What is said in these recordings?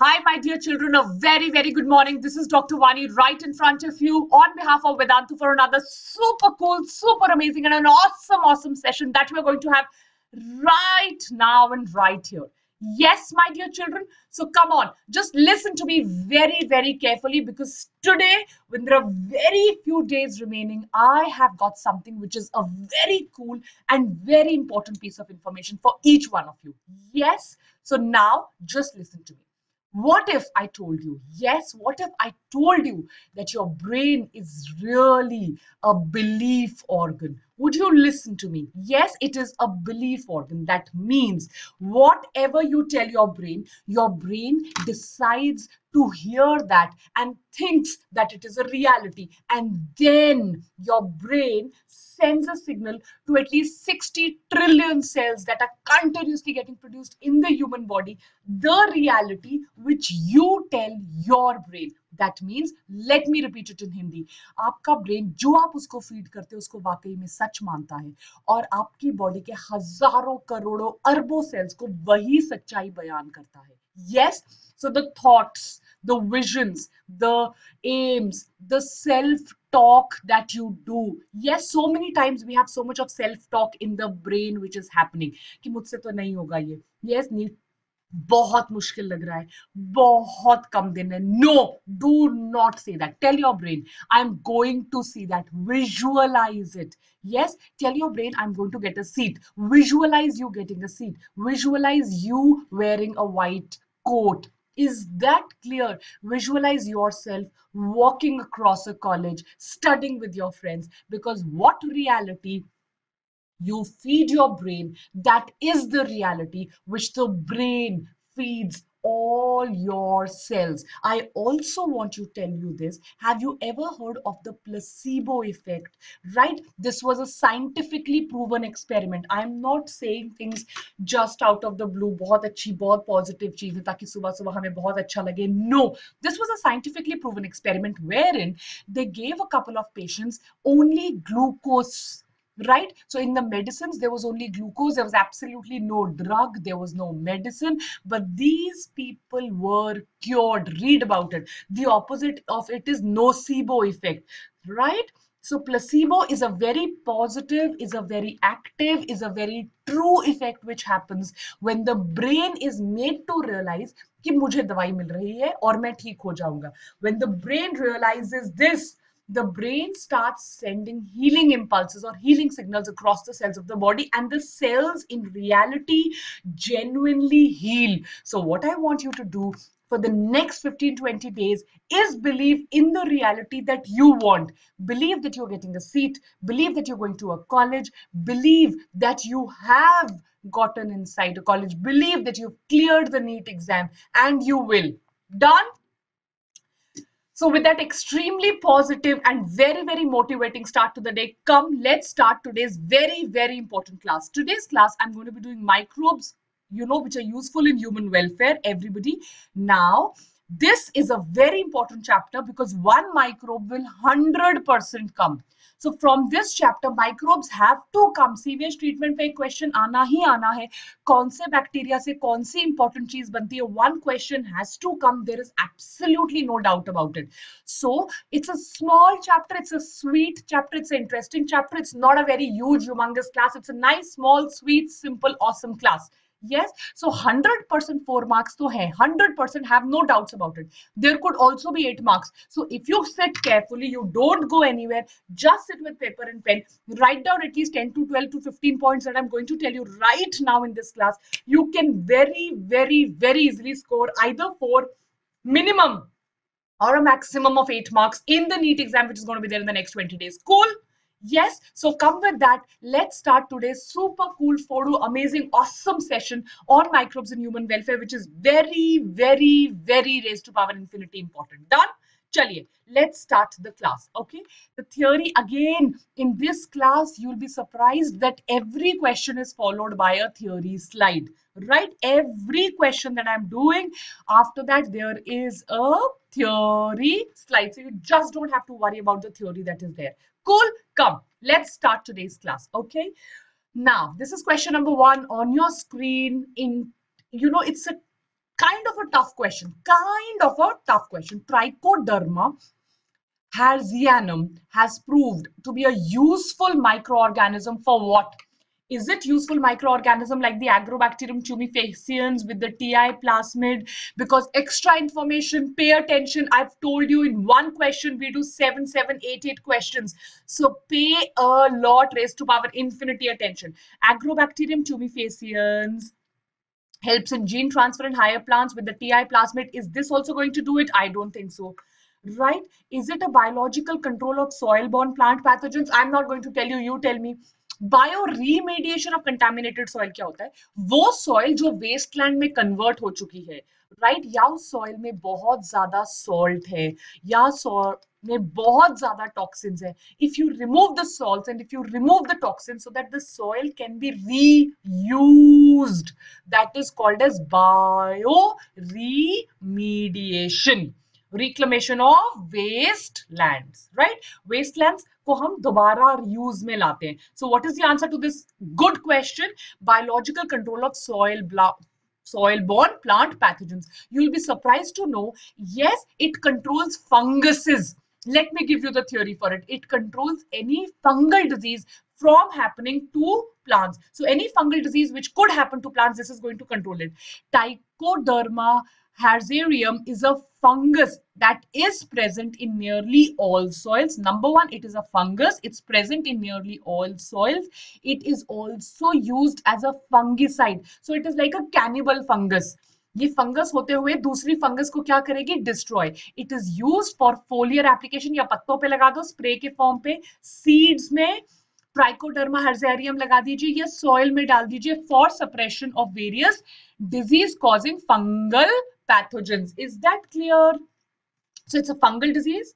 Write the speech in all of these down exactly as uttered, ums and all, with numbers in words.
Hi, my dear children, a very, very good morning. This is Doctor Vani right in front of you on behalf of Vedantu for another super cool, super amazing and an awesome, awesome session that we're going to have right now and right here. Yes, my dear children. So come on, just listen to me very, very carefully, because today, when there are very few days remaining, I have got something which is a very cool and very important piece of information for each one of you. Yes. So now just listen to me. What if I told you, yes, what if I told you that your brain is really a belief organ? Would you listen to me? Yes, it is a belief organ. That means whatever you tell your brain, your brain decides to hear that and thinks that it is a reality. And then your brain sends a signal to at least sixty trillion cells that are continuously getting produced in the human body, the reality which you tell your brain. That means, let me repeat it in Hindi. आपका brain जो आप उसको feed करते हो उसको वाकई में सच मानता है और आपकी body के हजारों करोड़ों अरबों cells को वही सच्चाई बयान करता है. Yes, so the thoughts, the visions, the aims, the self-talk that you do. Yes, so many times we have so much of self-talk in the brain which is happening. कि मुझसे तो नहीं होगा ये. Yes, need. बहुत मुश्किल लग रहा है, बहुत कम दिन है. No, do not say that. Tell your brain, I'm going to see that. Visualize it. Yes, tell your brain, I'm going to get a seat. Visualize you getting a seat. Visualize you wearing a white coat. Is that clear? Visualize yourself walking across a college, studying with your friends, because what reality you feed your brain, that is the reality which the brain feeds all your cells. I also want to tell you this. Have you ever heard of the placebo effect? Right? This was a scientifically proven experiment. I'm not saying things just out of the blue. बहुत अच्छी, बहुत positive चीज़ें ताकि सुबह सुबह हमें बहुत अच्छा लगे. No, this was a scientifically proven experiment wherein they gave a couple of patients only glucose. Right? So in the medicines, there was only glucose. There was absolutely no drug. There was no medicine. But these people were cured. Read about it. The opposite of it is nocebo effect. Right? So placebo is a very positive, is a very active, is a very true effect which happens when the brain is made to realize कि मुझे दवाई मिल रही है और मैं ठीक हो जाऊँगा. When the brain realizes this, the brain starts sending healing impulses or healing signals across the cells of the body, and the cells in reality genuinely heal. So what I want you to do for the next fifteen to twenty days is believe in the reality that you want. Believe that you're getting a seat. Believe that you're going to a college. Believe that you have gotten inside a college. Believe that you've cleared the NEET exam, and you will. Done? So with that extremely positive and very, very motivating start to the day, come, let's start today's very, very important class. Today's class, I'm going to be doing microbes, you know, which are useful in human welfare, everybody. Now, this is a very important chapter because one microbe will one hundred percent come. So from this chapter, microbes have to come. Sewage treatment पे question आना ही आना है. कौन से bacteria से कौन सी important चीज बनती है? One question has to come. There is absolutely no doubt about it. So it's a small chapter. It's a sweet chapter. It's an interesting chapter. It's not a very huge, humongous class. It's a nice, small, sweet, simple, awesome class. Yes, so one hundred percent four marks to hai, one hundred percent have no doubts about it. There could also be eight marks. So if you sit carefully, you don't go anywhere, just sit with paper and pen, write down at least ten to twelve to fifteen points that I'm going to tell you right now in this class. You can very, very, very easily score either four minimum or a maximum of eight marks in the NEET exam, which is going to be there in the next twenty days. Cool? Yes, so come with that. Let's start today's super cool, photo, amazing, awesome session on microbes and human welfare, which is very, very, very raised to power infinity important. Done? Chaliye, let's start the class. Okay, the theory again in this class, you'll be surprised that every question is followed by a theory slide. Right? Every question that I'm doing, after that there is a theory slide, so you just don't have to worry about the theory that is there. Cool? Come, let's start today's class. Okay, now this is question number one on your screen. In you know, it's a Kind of a tough question. Kind of a tough question. Trichoderma harzianum has proved to be a useful microorganism for what? Is it useful microorganism like the Agrobacterium tumefaciens with the Ti plasmid? Because extra information, pay attention. I've told you in one question, we do seven, seven, eight, eight questions. So pay a lot, raised to power infinity attention. Agrobacterium tumefaciens helps in gene transfer in higher plants with the Ti plasmid. Is this also going to do it? I don't think so. Right? Is it a biological control of soil-borne plant pathogens? I'm not going to tell you. You tell me. Bioremediation of contaminated soil क्या होता है? वो soil जो wasteland में convert हो चुकी है, right? या उस soil में बहुत ज़्यादा salt है, या soil में बहुत ज़्यादा toxins है. If you remove the salts and if you remove the toxins so that the soil can be reused, that is called as bioremediation. Reclamation of wastelands, right? Wastelands को हम दोबारा reuse में लाते हैं. So what is the answer to this good question? Biological control of soil soil-borne plant pathogens. You will be surprised to know, yes, it controls funguses. Let me give you the theory for it. It controls any fungal disease from happening to plants. So any fungal disease which could happen to plants, this is going to control it. Trichoderma harzianum is a fungus that is present in nearly all soils. Number one, it is a fungus. It's present in nearly all soils. It is also used as a fungicide. So it is like a cannibal fungus. ये fungus होते हुए दूसरी fungus को क्या करेगी? Destroy. It is used for foliar application या पत्तों पे लगा दो spray के form पे. Seeds में Trichoderma harzianum लगा दीजिए या soil में डाल दीजिए for suppression of various disease causing fungal pathogens. Is that clear? So it's a fungal disease,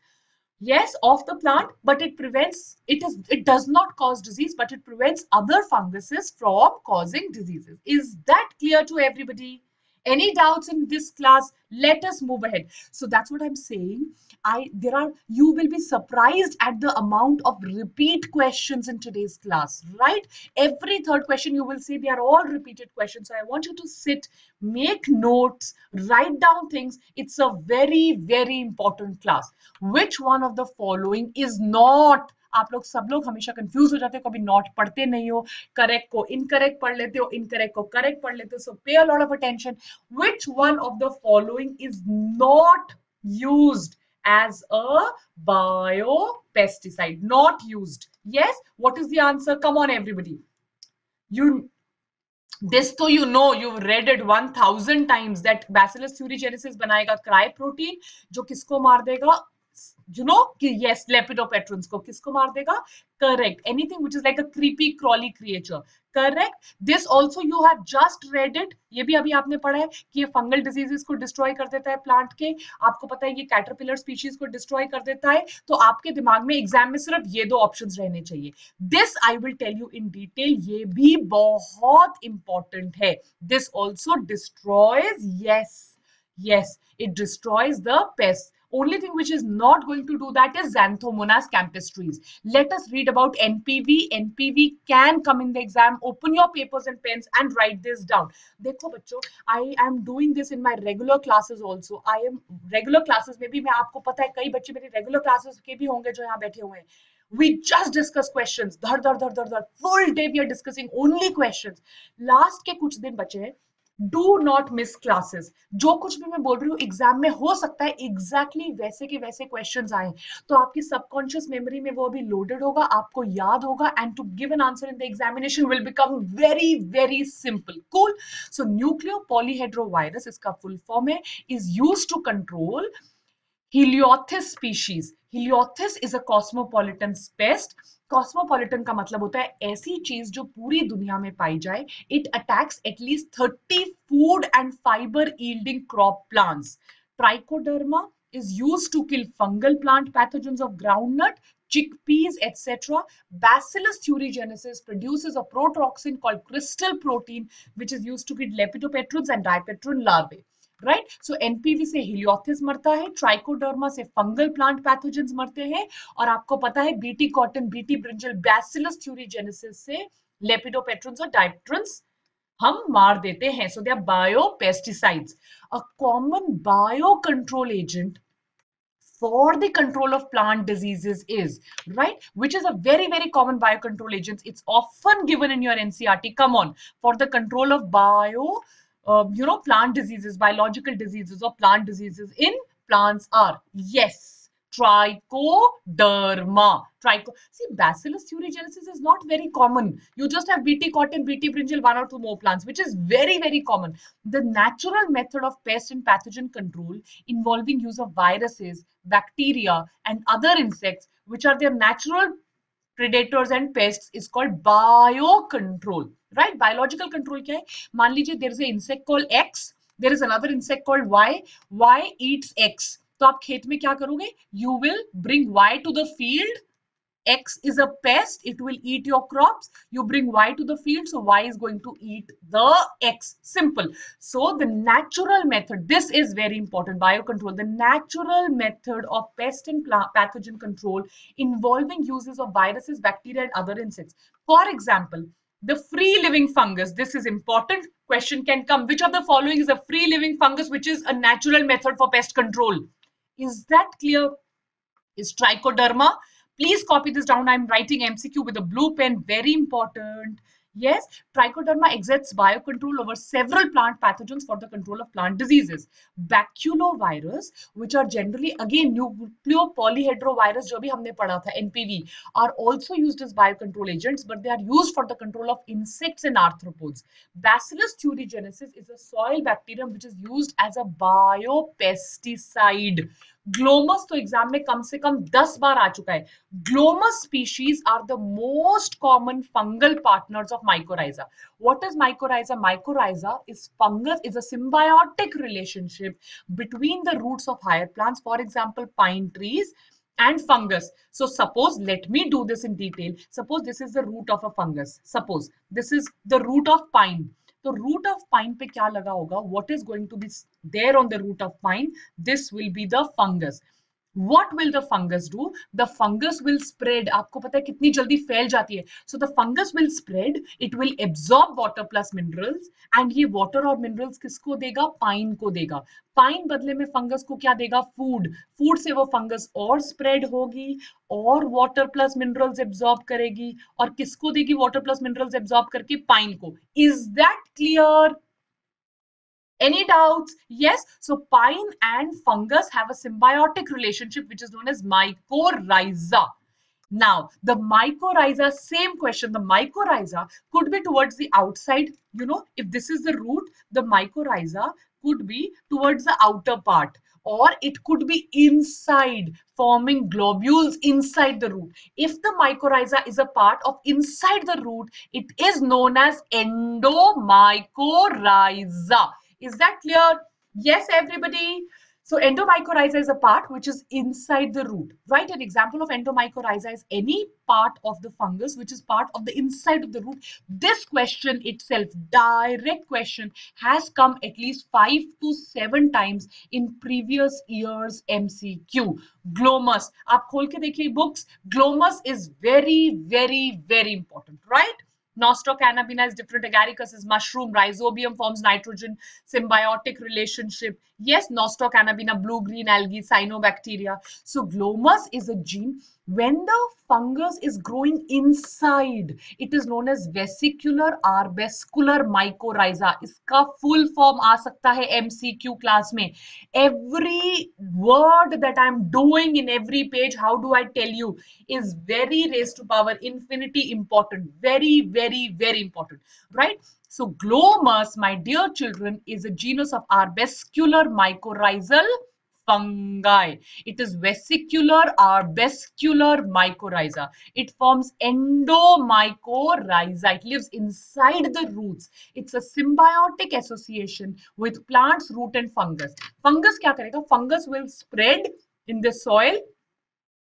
yes, of the plant, but it prevents, it is, it does not cause disease, but it prevents other funguses from causing diseases. Is that clear to everybody? Any doubts in this class? Let us move ahead. So that's what I'm saying. I there are you will be surprised at the amount of repeat questions in today's class, right? Every third question you will see they are all repeated questions. So I want you to sit, make notes, write down things. It's a very, very important class. Which one of the following is not? आप लोग सब लोग हमेशा confuse हो जाते हो, कभी not पढ़ते नहीं हो, करेक्ट को इनकरेक्ट पढ़ लेते हो, इनकरेक्ट को करेक्ट पढ़ लेते हो. So pay a lot of attention. Which one of the following is not used as a biopesticide? Not used. Yes, what is the answer? Come on everybody, you this so you know, you've read it one thousand times that Bacillus thuringiensis बनाएगा cry protein जो किसको मार देगा? You know, yes, lepidopatrons को किसको मार देगा? Correct. Anything which is like a creepy crawly creature. Correct. This also you have just read it. ये भी अभी आपने पढ़ा है कि ये fungal diseases को destroy कर देता है plant के. आपको पता है ये caterpillar species को destroy कर देता है. तो आपके दिमाग में exam में सिर्फ ये दो options रहने चाहिए. This I will tell you in detail. ये भी बहुत important है. This also destroys. Yes, yes, it destroys the pests. Only thing which is not going to do that is Xanthomonas campestris. Let us read about N P V. N P V can come in the exam. Open your papers and pens and write this down. Dekho bachcho, I am doing this in my regular classes also. I am regular classes. Maybe मैं आपको पता है कई बच्चे मेरे regular classes के भी होंगे जो यहाँ बैठे हुए हैं. We just discuss questions. Dhar dhar dhar dhar dhar. Full day we are discussing only questions. Last के कुछ दिन बचे हैं. Do not miss classes. जो कुछ भी मैं बोल रही हूँ एग्जाम में हो सकता है एग्जैक्टली exactly वैसे के वैसे क्वेश्चंस आए, तो आपकी सबकॉन्शियस मेमोरी में वो अभी लोडेड होगा, आपको याद होगा, and to give an answer in the examination will become very very simple. Cool. So nucleopolyhedrovirus इसका full form है, is used to control Heliothis species. Heliothis is a cosmopolitan pest. Cosmopolitan का मतलब होता है ऐसी चीज जो पूरी दुनिया में पाई जाए. It attacks at least thirty food and fiber yielding crop plants. Trichoderma is used to kill fungal plant pathogens of groundnut, chickpeas, et cetera. Bacillus thuringiensis produces a protoxin called crystal protein, which is used to feed lepidopatrons and dipetron larvae. Right? So N P V से Heliothis मरता है, Trichoderma से fungal plant pathogens मरते हैं, और आपको पता है B T cotton, B T brinjal, Bacillus thuringiensis से lepidopatrons और dipterans हम मार देते हैं. So they are biopesticides. A common biocontrol agent for the control of plant diseases is, right, which is a very, very common biocontrol agent. It's often given in your N C R T. Come on, for the control of bio, uh, you know, plant diseases, biological diseases or plant diseases in plants are, yes, trichoderma. Tricho See, Bacillus thuringiensis is not very common. You just have B T cotton, B T brinjal, one or two more plants, which is very, very common. The natural method of pest and pathogen control involving use of viruses, bacteria and other insects, which are their natural predators and pests, is called biocontrol, right? Biological control kya hai? Maan lijiye, there is an insect called X, there is another insect called Y, Y eats X. So aap khet mein kya karoge? You will bring Y to the field. X is a pest, it will eat your crops. You bring Y to the field, so Y is going to eat the X. Simple. So the natural method, this is very important, biocontrol, the natural method of pest and pathogen control involving uses of viruses, bacteria and other insects. For example, the free living fungus, this is important, question can come, which of the following is a free living fungus which is a natural method for pest control? Is that clear? Is Trichoderma? Please copy this down. I'm writing M C Q with a blue pen. Very important. Yes, Trichoderma exerts biocontrol over several plant pathogens for the control of plant diseases. Baculovirus, which are generally, again, nucleopolyhedrovirus, jo bhi humne padha tha, N P V, are also used as biocontrol agents, but they are used for the control of insects and arthropods. Bacillus thuringiensis is a soil bacterium which is used as a biopesticide. Glomus to exam mein kam se kam ten baar aa chuka hai. Glomus species are the most common fungal partners of mycorrhiza. What is mycorrhiza? Mycorrhiza is fungus, is a symbiotic relationship between the roots of higher plants, for example, pine trees and fungus. So suppose, let me do this in detail. Suppose this is the root of a fungus. Suppose this is the root of pine. So root of pine pe kya laga hoga? What is going to be there on the root of pine? This will be the fungus. What will the fungus do? The fungus will spread. Aapko pata hai kitni jaldi fail jati hai. So the fungus will spread. It will absorb water plus minerals. And ye water or minerals kisko dega? Pine ko dega. Pine badle mein fungus ko kya dega? Food. Food se wo fungus or spread hogi, or water plus minerals absorb karegi, or kisko degi water plus minerals absorb karke? Pine ko. Is that clear? Any doubts? Yes. So pine and fungus have a symbiotic relationship which is known as mycorrhiza. Now, the mycorrhiza, same question, the mycorrhiza could be towards the outside. You know, if this is the root, the mycorrhiza could be towards the outer part, or it could be inside, forming globules inside the root. If the mycorrhiza is a part of inside the root, it is known as endomycorrhiza. Is that clear? Yes, everybody. So endomycorrhiza is a part which is inside the root, right? An example of endomycorrhiza is any part of the fungus which is part of the inside of the root. This question itself, direct question, has come at least five to seven times in previous years M C Q. Glomus. Aap khol ke dekhiye books. Glomus is very, very, very important, right? Nostoc cannabina is different, agaricus is mushroom, rhizobium forms nitrogen symbiotic relationship. Yes, Nostoc cannabina, blue-green algae, cyanobacteria. So glomus is a gene. When the fungus is growing inside, it is known as vesicular or vascular mycorrhiza. Iska full form aa sakta hai M C Q class mein. Every word that I am doing in every page, how do I tell you, is very raised to power infinity important. Very, very, very important, right? So glomus, my dear children, is a genus of arbuscular mycorrhizal fungi. It is vesicular arbuscular mycorrhiza. It forms endomycorrhiza. It lives inside the roots. It's a symbiotic association with plants, root and fungus. Fungus kya karega? Fungus will spread in the soil.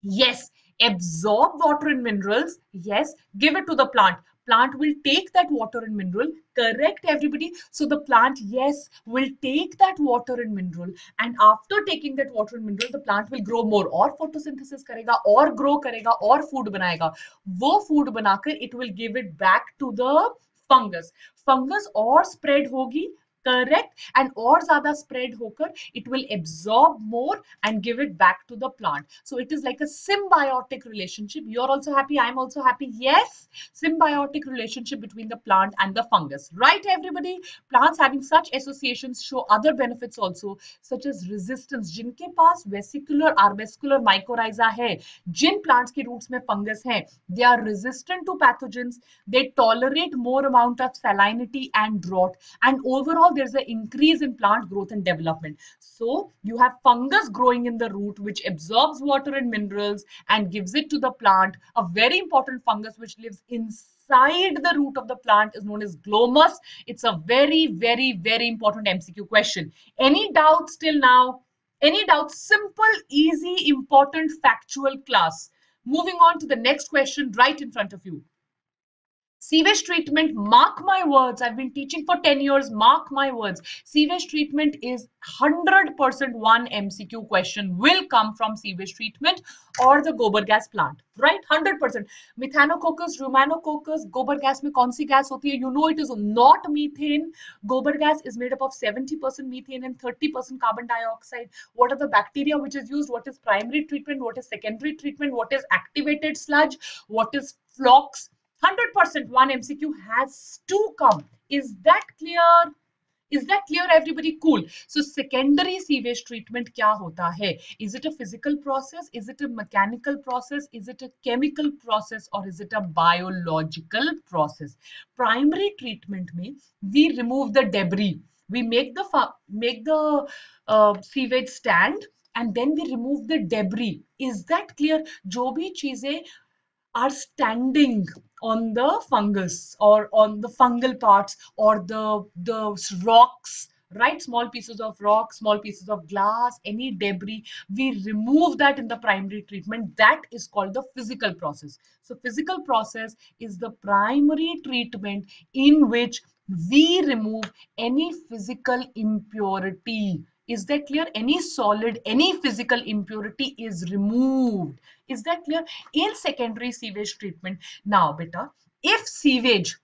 Yes. Absorb water and minerals. Yes. Give it to the plant. Plant will take that water and mineral, correct everybody? So the plant, yes, will take that water and mineral, and after taking that water and mineral, the plant will grow more, or photosynthesis karega, or grow karega, or food banayega. Wo food banakar, it will give it back to the fungus. Fungus और spread होगी, correct, and और ज़्यादा spread होकर it will absorb more and give it back to the plant. So it is like a symbiotic relationship. You are also happy, I am also happy. Yes, symbiotic relationship between the plant and the fungus. Right, everybody? Plants having such associations show other benefits also, such as resistance. जिनके पास vesicular or arbuscular mycorrhiza है, जिन plants के roots में fungus है, they are resistant to pathogens. They tolerate more amount of salinity and drought, and overall there's an increase in plant growth and development. So you have fungus growing in the root, which absorbs water and minerals and gives it to the plant. A very important fungus which lives inside the root of the plant is known as glomus. It's a very, very, very important M C Q question. Any doubts till now? Any doubts? Simple, easy, important, factual class. Moving on to the next question right in front of you. Sewage treatment, mark my words, I've been teaching for ten years, mark my words, sewage treatment is one hundred percent one M C Q question will come from sewage treatment or the gobar gas plant, right? one hundred percent. Methanococcus, ruminococcus, gobar gas mein kaun si gas hoti hai? You know it is not methane. Gobar gas is made up of seventy percent methane and thirty percent carbon dioxide. What are the bacteria which is used? What is primary treatment? What is secondary treatment? What is activated sludge? What is flocks? one hundred percent one M C Q has to come. Is that clear? Is that clear, everybody? Cool. So secondary sewage treatment kya hota hai? Is it a physical process? Is it a mechanical process? Is it a chemical process? Or is it a biological process? Primary treatment mein, we remove the debris. We make the, make the uh, sewage stand and then we remove the debris. Is that clear? Jo bhi cheeze are standing on the fungus or on the fungal parts or the, the rocks, right? Small pieces of rock, small pieces of glass, any debris, we remove that in the primary treatment. That is called the physical process. So physical process is the primary treatment in which we remove any physical impurity. Is that clear? Any solid, any physical impurity is removed. Is that clear? In secondary sewage treatment. Now, beta, if sewage,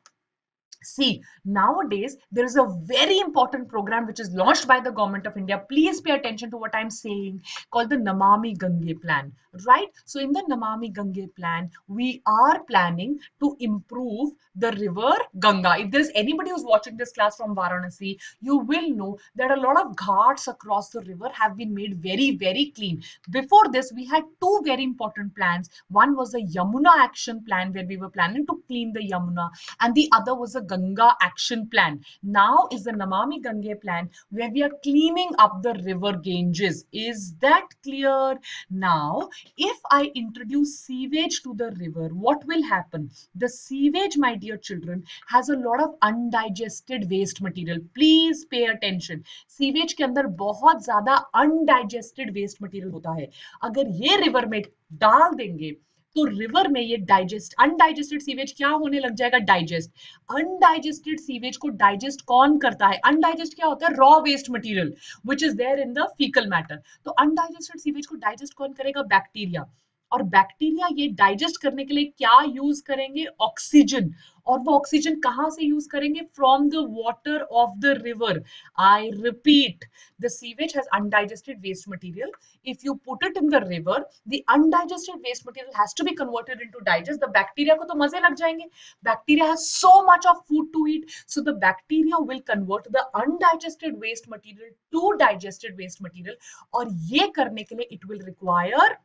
see, nowadays, there is a very important program which is launched by the government of India. Please pay attention to what I'm saying, called the Namami Gange plan, right? So in the Namami Gange plan, we are planning to improve the river Ganga. If there's anybody who's watching this class from Varanasi, you will know that a lot of ghats across the river have been made very, very clean. Before this, we had two very important plans. One was the Yamuna action plan, where we were planning to clean the Yamuna, and the other was the Ganga action plan. Now is the Namami Gange plan, where we are cleaning up the river Ganges. Is that clear? Now, if I introduce sewage to the river, what will happen? The sewage, my dear children, has a lot of undigested waste material. Please pay attention. Sewage ke andar bahut zyada undigested waste material hota hai. Agar ye river mein dal denge, तो river में ये digest undigested sewage क्या होने लग जाएगा? Digest. Undigested sewage को digest कौन करता है? अनडाइजेस्ट क्या होता है? Raw waste material which is there in the faecal matter. तो अनडाइजेस्टेड सीवेज को डाइजेस्ट कौन करेगा? बैक्टीरिया. और बैक्टीरिया ये डाइजेस्ट करने के लिए क्या यूज करेंगे? ऑक्सीजन. और वो ऑक्सीजन कहाँ से यूज करेंगे? From the water of the river. I repeat, the sewage has undigested waste material. If you put it in the river, the undigested waste material has to be converted into digest. The bacteria को तो मजे लग जाएंगे. Bacteria has so much of food to eat, so the bacteria will convert the undigested waste material to digested waste material. और ये करने के लिए it will require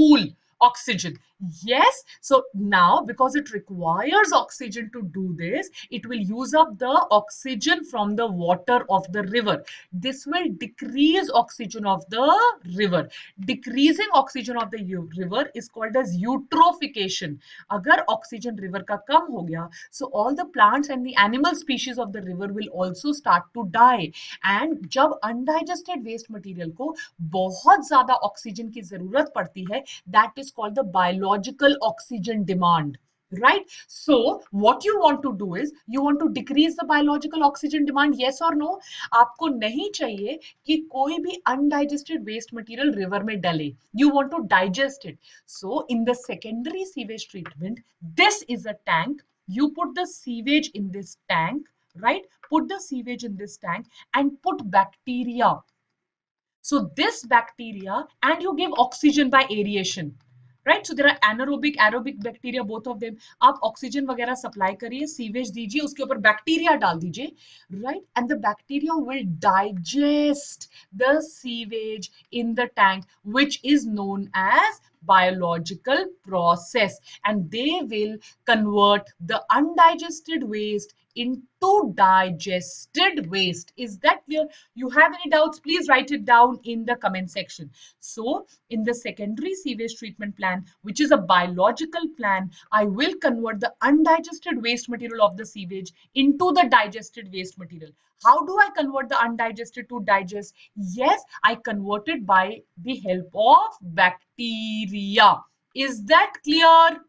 cool oxygen. Yes, so now because it requires oxygen to do this, it will use up the oxygen from the water of the river. This will decrease oxygen of the river. Decreasing oxygen of the river is called as eutrophication. Agar oxygen river ka kam ho gaya, so all the plants and the animal species of the river will also start to die. And jab undigested waste material ko bahut zyada oxygen ki zarurat padti hai, that is called the biological oxygen demand, right? So what you want to do is you want to decrease the biological oxygen demand. Yes or no? आपको नहीं चाहिए कि कोई भी undigested waste material river में डले. You want to digest it. So in the secondary sewage treatment, this is a tank you put the sewage in this tank, right? Put the sewage in this tank and put bacteria. So this bacteria, and you give oxygen by aeration, right? So there are anaerobic, aerobic bacteria, both of them. आप oxygen वगैरह supply करिए, sewage दीजिए, उसके ऊपर bacteria डाल दीजिए, right? And the bacteria will digest the sewage in the tank, which is known as biological process, and they will convert the undigested waste into digested waste. Is that clear? You have any doubts, please write it down in the comment section. So in the secondary sewage treatment plan, which is a biological plan, I will convert the undigested waste material of the sewage into the digested waste material. How do I convert the undigested to digest? Yes, I convert it by the help of bacteria. Is that clear?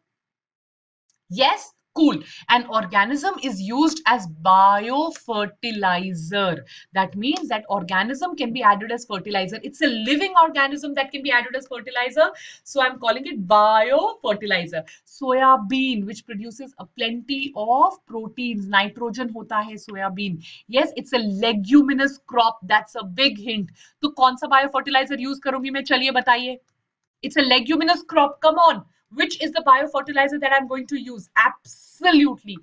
Yes. Cool. An organism is used as biofertilizer. That means that organism can be added as fertilizer. It's a living organism that can be added as fertilizer. So I'm calling it biofertilizer. Soya bean, which produces a plenty of proteins. Nitrogen hota hai soya bean. Yes, it's a leguminous crop. That's a big hint. So kaun sa biofertilizer use karungi main? Chaliye bataiye. It's a leguminous crop. Come on. Which is the biofertilizer that I'm going to use? Absolutely,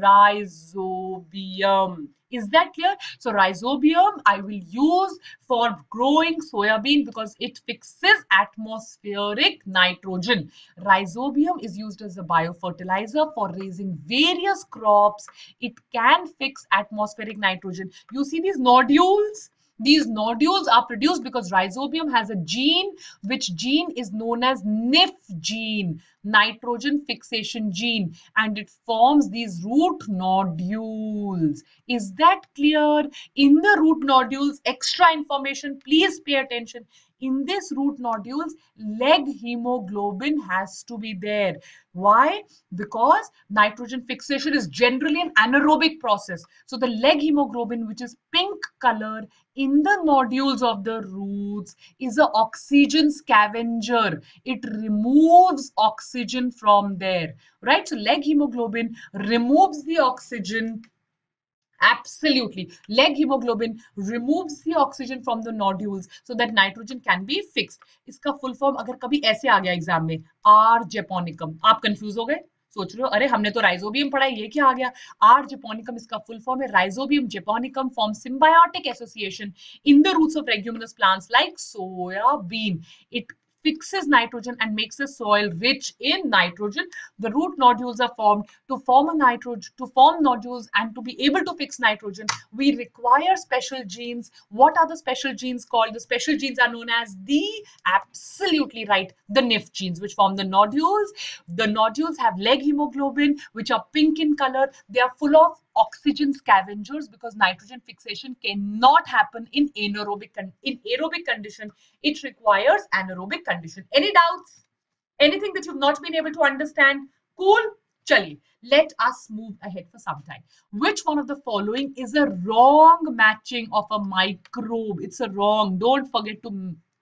rhizobium. Is that clear? So rhizobium I will use for growing soya bean because it fixes atmospheric nitrogen. Rhizobium is used as a biofertilizer for raising various crops. It can fix atmospheric nitrogen. You see these nodules? These nodules are produced because rhizobium has a gene, which gene is known as N F gene, nitrogen fixation gene, and it forms these root nodules. Is that clear? In the root nodules, extra information, please pay attention. In this root nodules, leg hemoglobin has to be there. Why? Because nitrogen fixation is generally an anaerobic process. So the leg hemoglobin, which is pink color in the nodules of the roots, is an oxygen scavenger. It removes oxygen from there, right? So leg hemoglobin removes the oxygen. Absolutely. Leg hemoglobin removes the oxygen from the nodules so that nitrogen can be fixed. Iska full form agar kabhi aise aa gaya exam mein, R japonicum. Aap confuse ho gaye? सोच रहे हो अरे हमने तो rhizobium पढ़ा ये क्या आ गया. आर जेपोनिकम इसका फुल फॉर्म है. Rhizobium japonicum form symbiotic association in the roots of leguminous plants like soya bean. It fixes nitrogen and makes the soil rich in nitrogen. The root nodules are formed to form a nitrogen, to form nodules, and to be able to fix nitrogen, we require special genes. What are the special genes called? The special genes are known as the, absolutely right, the N F genes, which form the nodules. The nodules have leg hemoglobin, which are pink in color. They are full of oxygen scavengers because nitrogen fixation cannot happen in anaerobic con in aerobic condition. It requires anaerobic condition. Any doubts? Anything that you've not been able to understand? Cool. Chali, let us move ahead for some time. Which one of the following is a wrong matching of a microbe? It's a wrong. Don't forget to,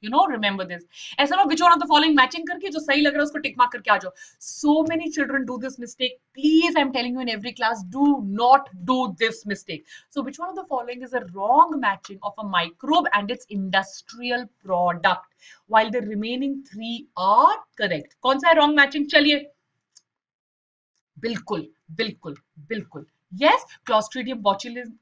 you know, remember this. Aisa na, which one of the following matching karke jo sahi lag raha usko tick mark karke aa jao. So many children do this mistake. Please, I'm telling you in every class, do not do this mistake. So which one of the following is a wrong matching of a microbe and its industrial product, while the remaining three are correct? Kaun sa hai wrong matching? Chaliye. Bilkul, bilkul, bilkul. Yes, Clostridium botulinum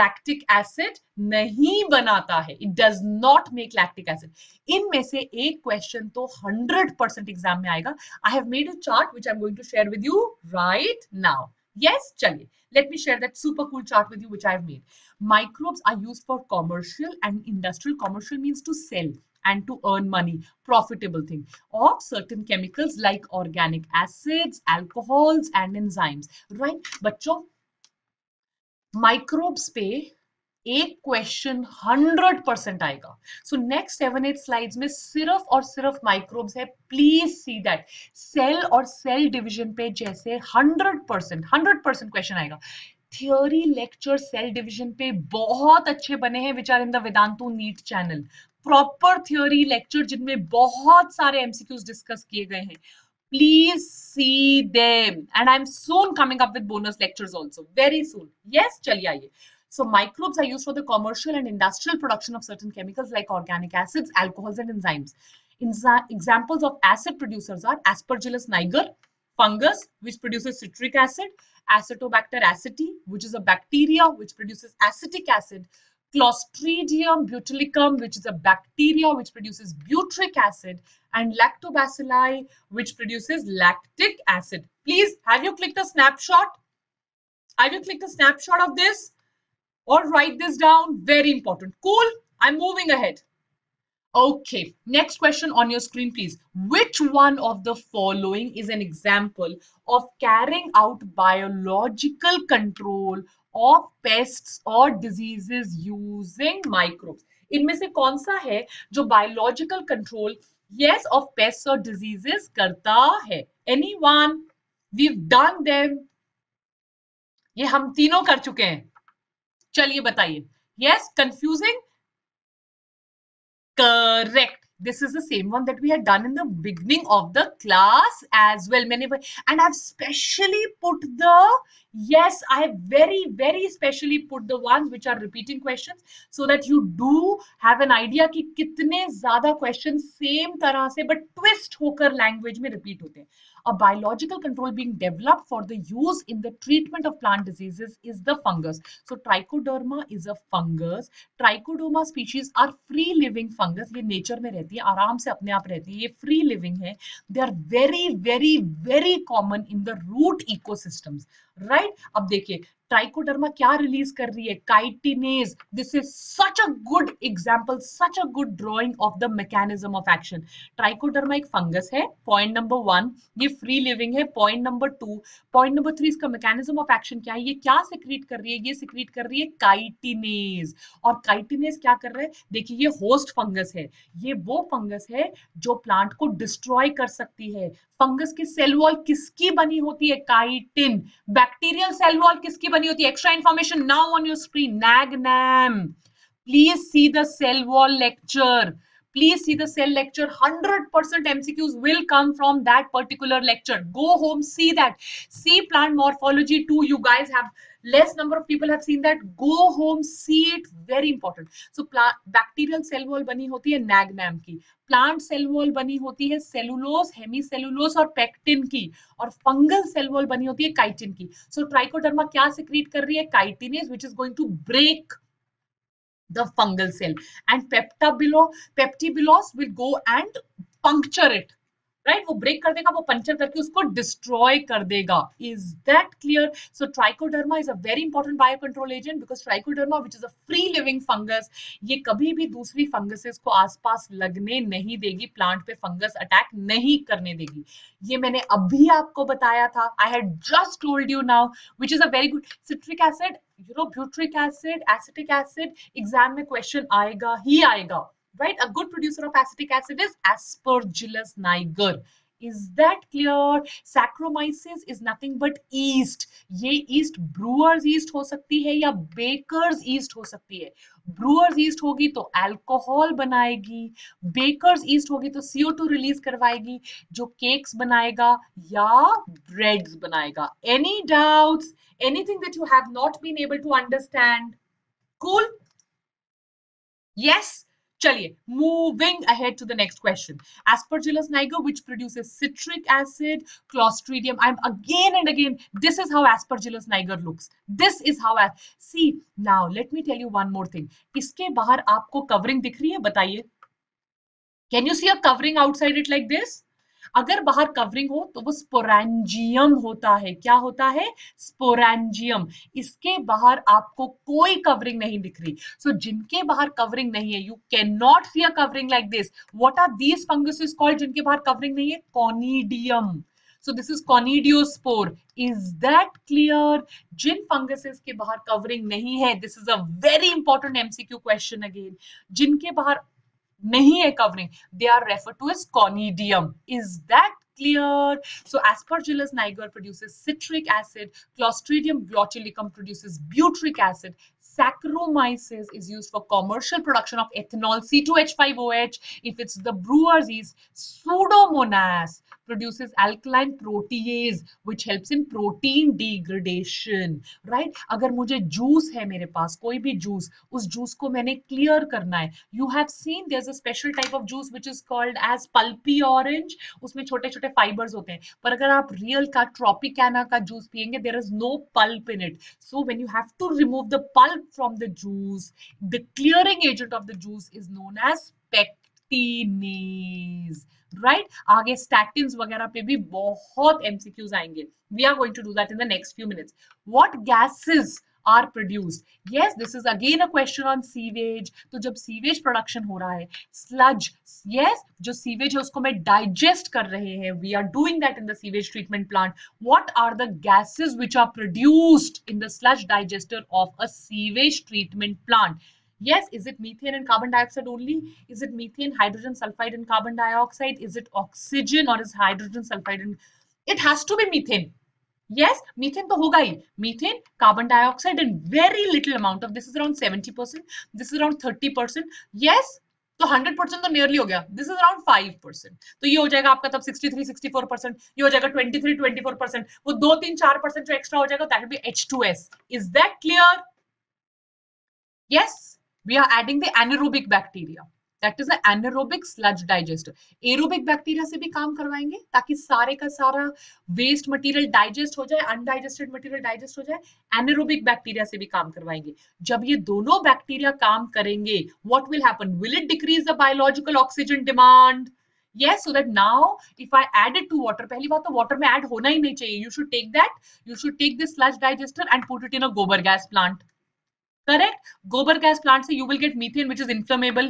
lactic acid नहीं बनाता है. It does not make lactic acid. इनमें से एक question तो one hundred percent exam में आएगा. I have made a chart which I'm going to share with you right now. Yes, चलिए. Let me share that super cool chart with you which I have made. Microbes are used for commercial and industrial. Commercial means to sell and to earn money, profitable thing, of certain chemicals like organic acids, alcohols, and enzymes. Right? बच्चों, microbes पे एक question one hundred percent आएगा. So next seven eight slides में सिर्फ और सिर्फ microbes है. Please see that. Cell और सेल डिवीजन पे जैसे one hundred percent one hundred percent question आएगा. थियोरी लेक्चर सेल डिवीजन पे बहुत अच्छे बने हैं which are in the Vedantu NEET channel. Proper theory lecture जिनमें बहुत सारे एमसीक्यूज डिस्कस किए गए हैं. please see them. And I'm soon coming up with bonus lectures also, very soon. Yes, chaliye aaye. So microbes are used for the commercial and industrial production of certain chemicals like organic acids, alcohols, and enzymes. Inza examples of acid producers are Aspergillus niger, fungus, which produces citric acid, Acetobacter aceti, which is a bacteria which produces acetic acid, Clostridium botulinum, which is a bacteria which produces butyric acid, and Lactobacilli, which produces lactic acid. Please, have you clicked a snapshot? Have you clicked a snapshot of this? Or write this down, very important. Cool, I'm moving ahead. Okay, next question on your screen, please. Which one of the following is an example of carrying out biological control of pests or diseases using microbes? इनमें से कौन सा है जो biological control, yes, of pests or diseases करता है? Anyone? We've done them. ये हम तीनों कर चुके हैं. चलिए बताइए. Yes, confusing? Correct. This is the same one that we had done in the beginning of the class as well. And I've specially put the, yes, I have very, very specially put the ones which are repeating questions so that you do have an idea ki kitne zyada questions same tarah se but twist hokar language mein repeat hote hain. A biological control being developed for the use in the treatment of plant diseases is the fungus. So Trichoderma is a fungus. Trichoderma species are free living fungus. ये nature में रहती है, आराम से अपने आप रहती है. ये free living है. They are very, very, very common in the root ecosystems. Right? अब देखिए Trichoderma क्या release कर रही है? Chitinase. This is such a good example, such a good drawing of the mechanism of action. Trichoderma एक fungus है. Point number one, ये free living है. Point number two, point number three इसका mechanism of action क्या है? ये क्या secrete कर रही है? ये secrete कर रही है chitinase. और chitinase क्या कर रहा है? देखिए ये host fungus है. ये वो fungus है जो plant को destroy कर सकती है. फंगस की सेल वॉल किसकी बनी होती है? काइटिन. बैक्टीरियल सेल वॉल किसकी बनी होती है? Extra information now on your screen. नैगनैम. Please see the cell wall lecture. Please see the cell lecture. one hundred percent M C Qs will come from that particular lecture. Go home, see that. See plant morphology too. You guys have, less number of people have seen that. Go home, see it. Very important. So plant, bacterial cell wall bani hoti hai nagnam ki. Plant cell wall bani hoti hai cellulose, hemicellulose aur pectin ki. Aur fungal cell wall bani hoti hai chitin ki. So Trichoderma kya secrete kar rahi hai? Chitinase, which is going to break the fungal cell, and peptibulose will go and puncture it, right? वो break कर देगा, वो puncture करके उसको destroy कर देगा. Is that clear? So Trichoderma is a very important biocontrol agent because Trichoderma, which is a free living fungus, ये कभी भी दूसरी funguses को आसपास लगने नहीं देगी, plant पे fungus attack नहीं करने देगी. ये मैंने अभी आपको बताया था. I had just told you now, which is a very good. Citric acid, you know, butyric acid, acetic acid, exam में question आएगा ही आएगा. Right, a good producer of acetic acid is Aspergillus niger. Is that clear? Saccharomyces is nothing but yeast. ये yeast brewer's yeast हो सकती है या baker's yeast हो सकती है. Brewer's yeast होगी तो alcohol बनाएगी, baker's yeast होगी तो C O two release करवाएगी, जो cakes बनाएगा या breads बनाएगा. Any doubts? Anything that you have not been able to understand? Cool? Yes. Chaliye, moving ahead to the next question. Aspergillus niger, which produces citric acid, Clostridium. I'm again and again, this is how Aspergillus niger looks. This is how, I, see, now let me tell you one more thing. Iske bahar aapko covering dikh rahi hai, bataiye. Can you see a covering outside it like this? अगर बाहर covering हो तो वो sporangium होता है. क्या होता है? स्पोरेंजियम. इसके बाहर आपको कोई कवरिंग नहीं दिख रही. सो so, जिनके बाहर कवरिंग नहीं है, you can not see a covering like this. What are these funguses called जिनके बाहर कवरिंग नहीं है? कॉनिडियम. So this is conidiospore. Is that clear? Jin funguses के बाहर कवरिंग नहीं है, this is a very important M C Q question again. जिनके बाहर नहीं है covering, they are referred to as conidium. Is that clear? So Aspergillus niger produces citric acid, Clostridium botulinum produces butyric acid, Saccharomyces is used for commercial production of ethanol, C two H five O H, if it's the brewer's yeast. Pseudomonas, produces alkaline protease, which helps in protein degradation, right? अगर मुझे juice है मेरे पास, कोई भी juice, उस juice को मैंने clear करना है. You have seen there's a special type of juice which is called as pulpy orange. उसमें छोटे-छोटे fibers होते हैं. पर अगर आप real का Tropicana का जूस पिएंगे, there is no pulp in it. So when you have to remove the pulp from the juice, the clearing agent of the juice is known as pectinase. Right? आगे statins वगैरह पे भी बहुत M C Qs आएंगे. We are going to do that in the next few minutes. What gases are produced? Yes, this is again a question on sewage. तो जब sewage production हो रहा है, sludge, yes, जो sewage है उसको मैं digest कर रहे हैं. We are doing that in the sewage treatment plant. What are the gases which are produced in the sludge digester of a sewage treatment plant? Yes, is it methane and carbon dioxide only? Is it methane, hydrogen sulfide and carbon dioxide? Is it oxygen or is hydrogen sulfide? And it has to be methane. Yes, methane to hoga hi. Methane, carbon dioxide and very little amount of this is around seventy percent. This is around thirty percent. Yes, so one hundred percent to nearly ho gaya. This is around five percent. So ye ho jayega aapka tab sixty-three, sixty-four percent. Ye ho jayega twenty-three, twenty-four percent. Wo two, three, four percent jo extra ho jayega, that will be H two S. Is that clear? Yes. We are adding the anaerobic bacteria. That is the anaerobic sludge digester. Aerobic bacteria से भी काम करवाएंगे ताकि सारे का सारा waste material digest हो जाए, undigested material digest हो जाए. Anaerobic bacteria से भी काम करवाएंगे. जब ये दोनों bacteria काम करेंगे, what will happen? Will it decrease the biological oxygen demand? Yes, so that now if I add it to water, पहली बात तो water में add होना ही नहीं चाहिए. You should take that. You should take this sludge digester and put it in a gobar gas plant. Correct? Gobar gas plants, you will get methane which is inflammable,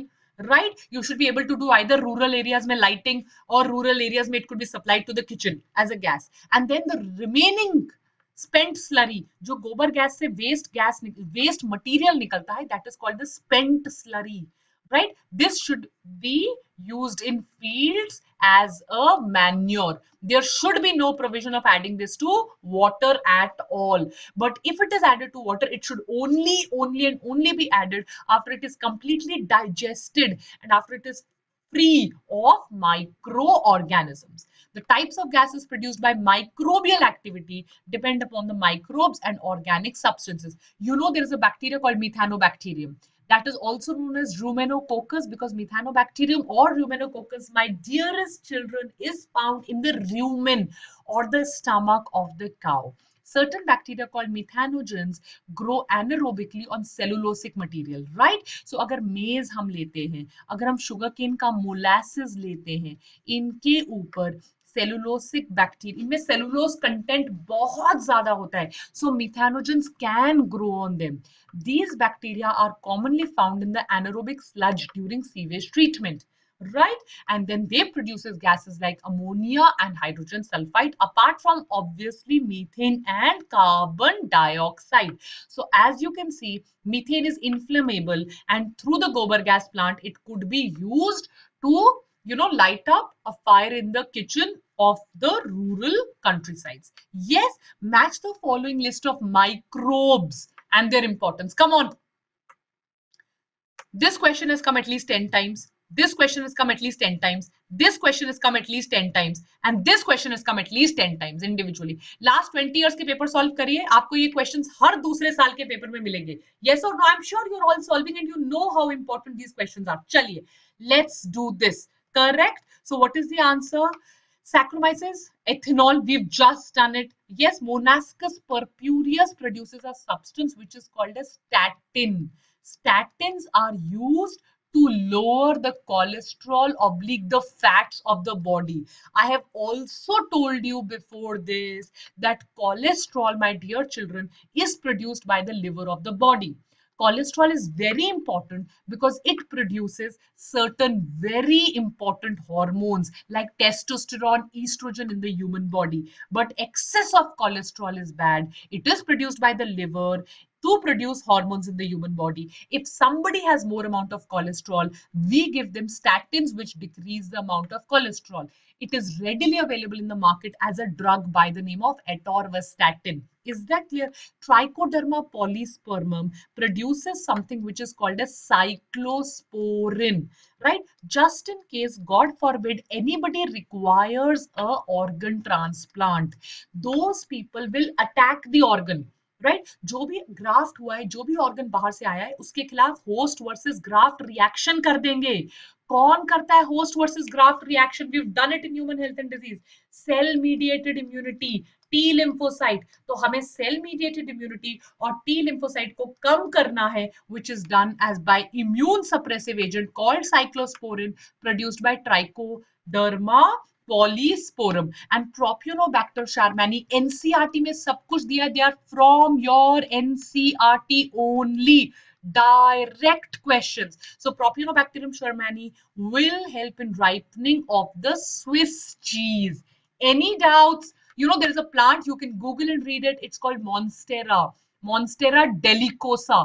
right? You should be able to do either rural areas mein lighting or rural areas mein it could be supplied to the kitchen as a gas. And then the remaining spent slurry, jo gobar gas se waste gas, waste material nikalta hai, that is called the spent slurry, right? This should be used in fields as a manure. There should be no provision of adding this to water at all. But if it is added to water, it should only, only and only be added after it is completely digested and after it is free of microorganisms. The types of gases produced by microbial activity depend upon the microbes and organic substances. You know, there is a bacteria called Methanobacterium. That is also known as Ruminococcus, because Methanobacterium or Ruminococcus, my dearest children, is found in the rumen or the stomach of the cow. Certain bacteria called methanogens grow anaerobically on cellulosic material, right? So, अगर maize हम लेते हैं, अगर हम sugarcane का molasses लेते हैं, इनके ऊपर cellulosic bacteria, इनमें cellulose content बहुत ज़्यादा होता है, so methanogens can grow on them. These bacteria are commonly found in the anaerobic sludge during sewage treatment, right? And then they produces gases like ammonia and hydrogen sulfide, apart from obviously methane and carbon dioxide. So as you can see, methane is inflammable, and through the gobar gas plant, it could be used to, you know, light up a fire in the kitchen of the rural countrysides. Yes, match the following list of microbes and their importance. Come on. This question has come at least ten times. This question has come at least ten times. This question has come at least ten times. And this question has come at least ten times individually. Last twenty years ke paper solve kariye. Aapko ye questions har dusre saal ke paper mein milenge. Yes or no? I'm sure you're all solving and you know how important these questions are. Chaliye, let's do this. Correct? So what is the answer? Saccharomyces, ethanol, we've just done it. Yes, Monascus purpureus produces a substance which is called a statin. Statins are used to lower the cholesterol oblique the fats of the body. I have also told you before this that cholesterol, my dear children, is produced by the liver of the body. Cholesterol is very important because it produces certain very important hormones like testosterone, estrogen in the human body. But excess of cholesterol is bad. It is produced by the liver to produce hormones in the human body. If somebody has more amount of cholesterol, we give them statins which decrease the amount of cholesterol. It is readily available in the market as a drug by the name of atorvastatin. Is that clear? Trichoderma polyspermum produces something which is called a cyclosporin, right? Just in case, God forbid, anybody requires an organ transplant, those people will attack the organ. Right right? जो भी graft हुआ है, जो भी organ बाहर से आया है, उसके खिलाफ होस्ट वर्सेस ग्राफ्ट रिएक्शन कर देंगे. कौन करता है host versus graft reaction? We have done it in human health and disease. Cell mediated immunity, T lymphocyte. तो हमें सेल मीडिएटेड इम्यूनिटी और टी लिम्फोसाइट को कम करना है, which is done as by immune suppressive agent called cyclosporin produced by Trichoderma Polysporum. And Propionibacterium shermanii, N C R T में सब कुछ दिया. They are from your N C R T only. Direct questions. So Propionibacterium shermanii will help in ripening of the Swiss cheese. Any doubts? You know, there is a plant, you can Google and read it. It's called Monstera. Monstera delicosa.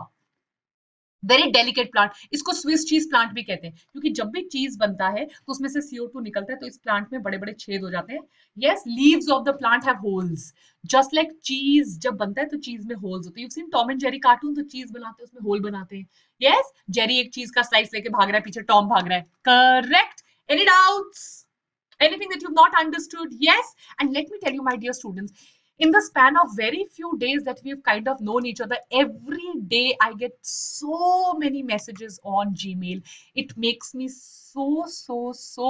Very delicate plant. इसको Swiss cheese plant भी कहते हैं क्योंकि जब भी चीज बनता है तो उसमें से C O टू निकलता है, तो इस प्लांट में बड़े बड़े छेद हो जाते हैं. Yes, leaves of the plant have holes, just like cheese जब बनता है तो चीज में होल्स होते हैं. You seen Tom and Jerry cartoon, तो चीज बनाते हैं उसमें होल बनाते हैं. येस, जेरी एक चीज का स्लाइस लेके भाग रहा है, पीछे टॉम भाग रहा है. Correct. Any doubts? Anything that you have not understood? Yes. And let me tell you my dear students, in the span of very few days that we've kind of known each other, every day I get so many messages on Gmail. It makes me so, so, so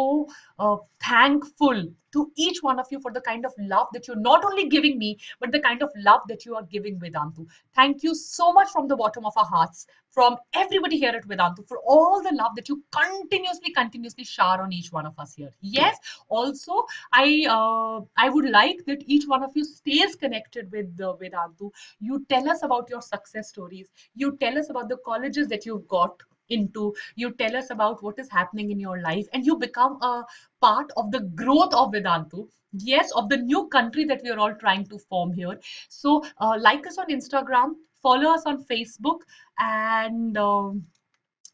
uh, thankful to each one of you for the kind of love that you're not only giving me, but the kind of love that you are giving Vedantu. Thank you so much from the bottom of our hearts, from everybody here at Vedantu, for all the love that you continuously, continuously shower on each one of us here. Yes. Also, I uh, I would like that each one of you stays connected with uh, Vedantu. You tell us about your success stories. You tell us about the colleges that you've got into. You tell us about what is happening in your life, and you become a part of the growth of Vedantu. Yes, of the new country that we are all trying to form here. So uh, like us on Instagram, follow us on Facebook, and um,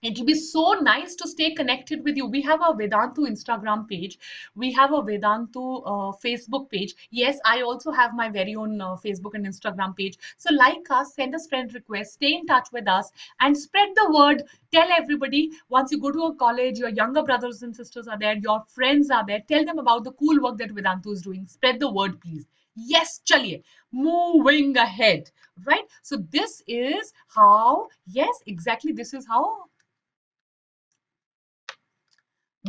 it will be so nice to stay connected with you. We have a Vedantu Instagram page. We have a Vedantu uh, Facebook page. Yes, I also have my very own uh, Facebook and Instagram page. So like us, send us friend requests, stay in touch with us, and spread the word. Tell everybody. Once you go to a college, your younger brothers and sisters are there, your friends are there. Tell them about the cool work that Vedantu is doing. Spread the word, please. Yes, chaliye, moving ahead, right? So this is how, yes, exactly this is how.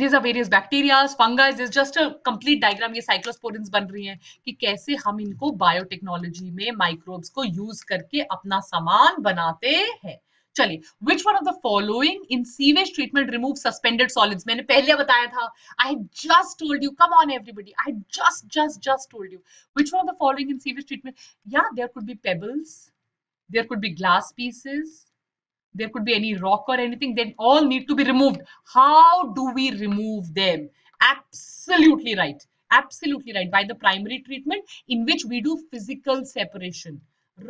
These are various bacteria, fungi. This is just a complete diagram. ये cyclosporins बन रही हैं कि कैसे हम इनको biotechnology में microbes को use करके अपना सामान बनाते हैं. चलिए, which one of the following in sewage treatment remove suspended solids? मैंने पहले बताया था. I just told you. Come on, everybody. I just, just, just told you. Which one of the following in sewage treatment? Yeah, there could be pebbles. There could be glass pieces. There could be any rock or anything. They all need to be removed. How do we remove them? Absolutely right. Absolutely right. By the primary treatment, in which we do physical separation,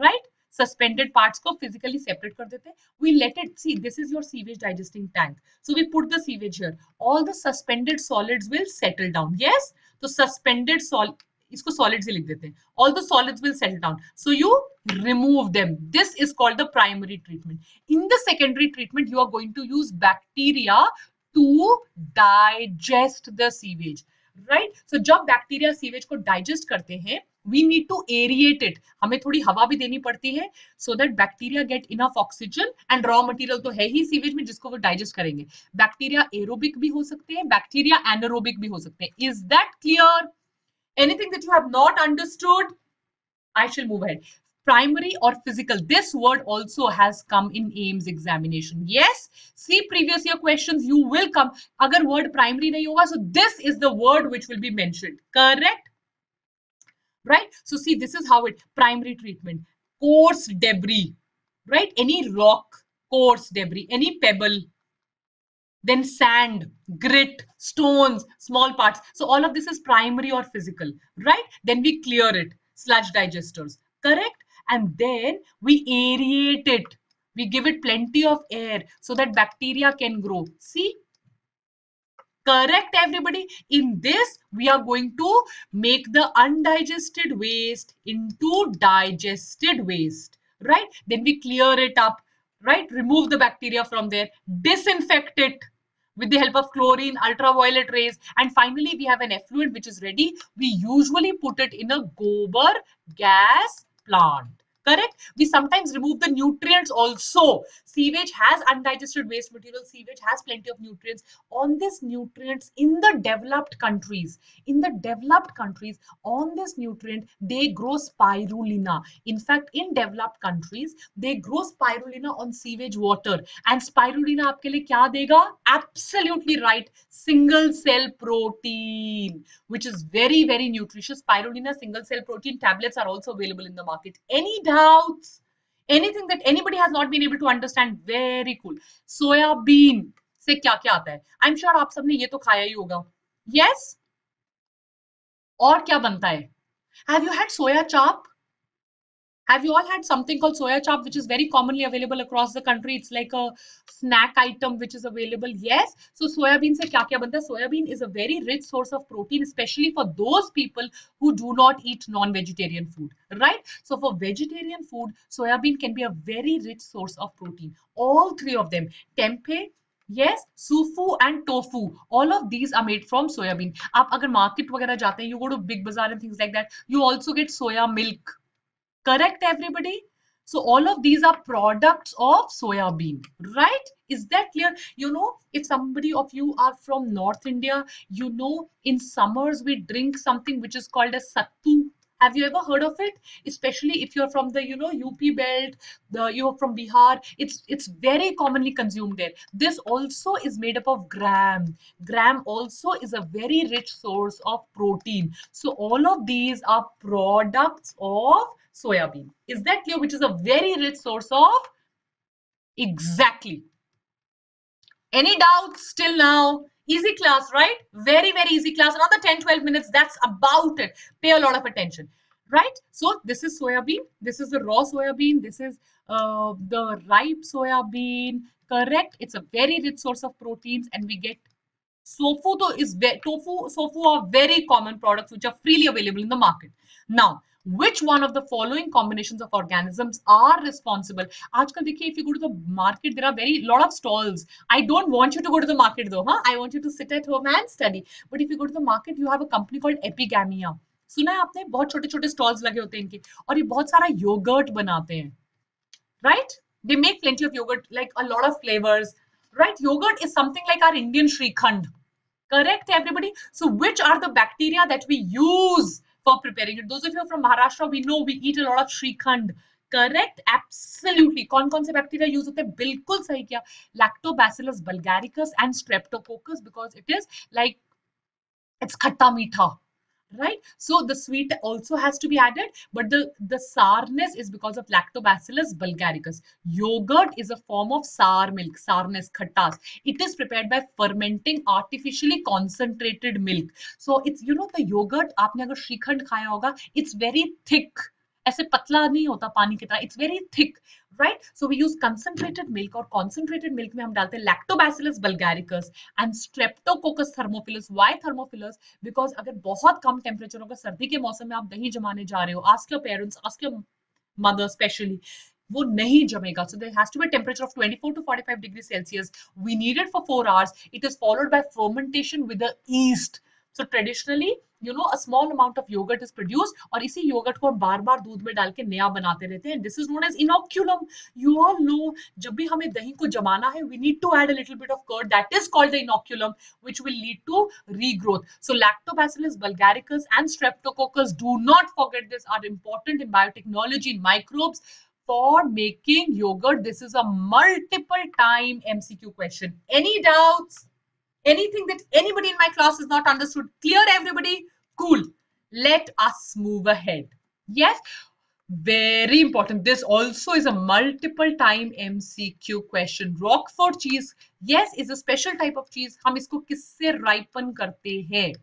right? Suspended parts ko physically separate kar dete. We let it, see, this is your sewage digesting tank. So we put the sewage here. All the suspended solids will settle down. Yes? So suspended solids, isko solids hi likh dete hain. All the solids will settle down. So you remove them. This is called the primary treatment. In the secondary treatment, you are going to use bacteria to digest the sewage, right? So jab bacteria sewage ko digest karte hain, we need to aerate it. हमें थोड़ी हवा भी देनी पड़ती है, so that bacteria get enough oxygen. And raw material तो है ही sewage में जिसको वो digest करेंगे. Bacteria aerobic भी हो सकते हैं, bacteria anaerobic भी हो सकते हैं. Is that clear? Anything that you have not understood? I shall move ahead. Primary or physical, this word also has come in A I M S examination. Yes, see previous year questions, you will come. Agar word primary nahi hoga, so this is the word which will be mentioned. Correct, right? So see, this is how it, primary treatment, coarse debris, right? Any rock, coarse debris, any pebble, then sand, grit, stones, small parts. So all of this is primary or physical, right? Then we clear it, sludge digesters, correct? and then we aerate it. We give it plenty of air so that bacteria can grow. See? Correct, everybody? In this, we are going to make the undigested waste into digested waste, right? Then we clear it up, right? Remove the bacteria from there, disinfect it with the help of chlorine, ultraviolet rays, and finally we have an effluent which is ready. We usually put it in a gobar gas plant. Correct? We sometimes remove the nutrients also. Sewage has undigested waste material. Sewage has plenty of nutrients. On these nutrients in the developed countries, in the developed countries, on this nutrient, they grow spirulina. In fact, in developed countries, they grow spirulina on sewage water. And spirulina aapke liye kya dega? Absolutely right. Single cell protein, which is very, very nutritious. Spirulina single cell protein tablets are also available in the market. Any diet doubts, anything that anybody has not been able to understand, very cool. Soya bean से क्या क्या आता है? I'm sure आप सबने ये तो खाया ही होगा. Yes? और क्या बनता है? Have you had soya chop? Have you all had something called soya chop, which is very commonly available across the country? It's like a snack item which is available. Yes. So soya bean se kya kya banta? Soya bean is a very rich source of protein, especially for those people who do not eat non-vegetarian food, right? So for vegetarian food, soya bean can be a very rich source of protein. All three of them, tempeh, yes, sufu and tofu, all of these are made from soya bean. Aap agar market वगैरह जाते हैं, you go to big bazaar and things like that, you also get soya milk. Correct, everybody? So all of these are products of soya bean, right? Is that clear? You know, if somebody of you are from North India, you know, in summers we drink something which is called as sattu. Have you ever heard of it? Especially if you're from the, you know, U P belt, the, you're from Bihar, it's it's very commonly consumed there. This also is made up of gram. Gram also is a very rich source of protein. So all of these are products of soya bean. Is that clear? Which is a very rich source of, exactly. Any doubts till now? Easy class, right? Very, very easy class. Another ten to twelve minutes, that's about it. Pay a lot of attention, right? So this is soya bean. This is the raw soya bean. This is uh, the ripe soya bean. Correct? It's a very rich source of proteins, and we get tofu. Toh is tofu, tofu are very common products which are freely available in the market. Now, which one of the following combinations of organisms are responsible? Aajkal dekhiye, if you go to the market, there are very lot of stalls. I don't want you to go to the market though, huh? I want you to sit at home and study. But if you go to the market, you have a company called Epigamia. सुना है आपने, बहुत छोटे छोटे stalls लगे होते हैं इनके, और ये बहुत सारा yogurt बनाते हैं, right? They make plenty of yogurt, like a lot of flavors, right? Yogurt is something like our Indian Shrikhand. Correct, everybody? So which are the bacteria that we use for preparing it? Those of you from Maharashtra, we know we eat a lot of Shrikhand. Correct? Absolutely. Kaun kaun se bacteria use hote? Bilkul sahi kiya. Lactobacillus bulgaricus and Streptococcus, because it is like, it's khatta meetha, right? So the sweet also has to be added, but the, the sourness is because of Lactobacillus bulgaricus. Yogurt is a form of sour milk, sourness, khattas. It is prepared by fermenting artificially concentrated milk. So it's, you know, the yogurt, aapne agar shrikhand khaya hoga, it's very thick. Aise patla nahi hota pani ki tarah. It's very thick, right? So we use concentrated milk, or concentrated milk mein hum dalte Lactobacillus bulgaricus and Streptococcus thermophilus. Why thermophilus? Because agar bahut kam temperature hoga, sardi ke mausam mein aap dahi jamane ja rahe ho, ask your parents, ask your mother especially, wo nahi jamega. So there has to be a temperature of twenty-four to forty-five degrees Celsius. We need it for four hours. It is followed by fermentation with the yeast. So traditionally, you know, a small amount of yogurt is produced, और इसी yogurt को बार बार दूध में डाल के नया बनाते रहते हैं. This is known as inoculum. You all know, जब भी हमें दही को जमाना है, we need to add a little bit of curd. That is called the inoculum, which will lead to regrowth. So Lactobacillus bulgaricus and Streptococcus, do not forget this, are important in biotechnology, in microbes, for making yogurt. This is a multiple time M C Q question. Any doubts? Anything that anybody in my class has not understood? Clear, everybody? Cool. Let us move ahead. Yes, very important. This also is a multiple time M C Q question. Roquefort cheese, yes, is a special type of cheese. Hum isko kisse ripen karte hain?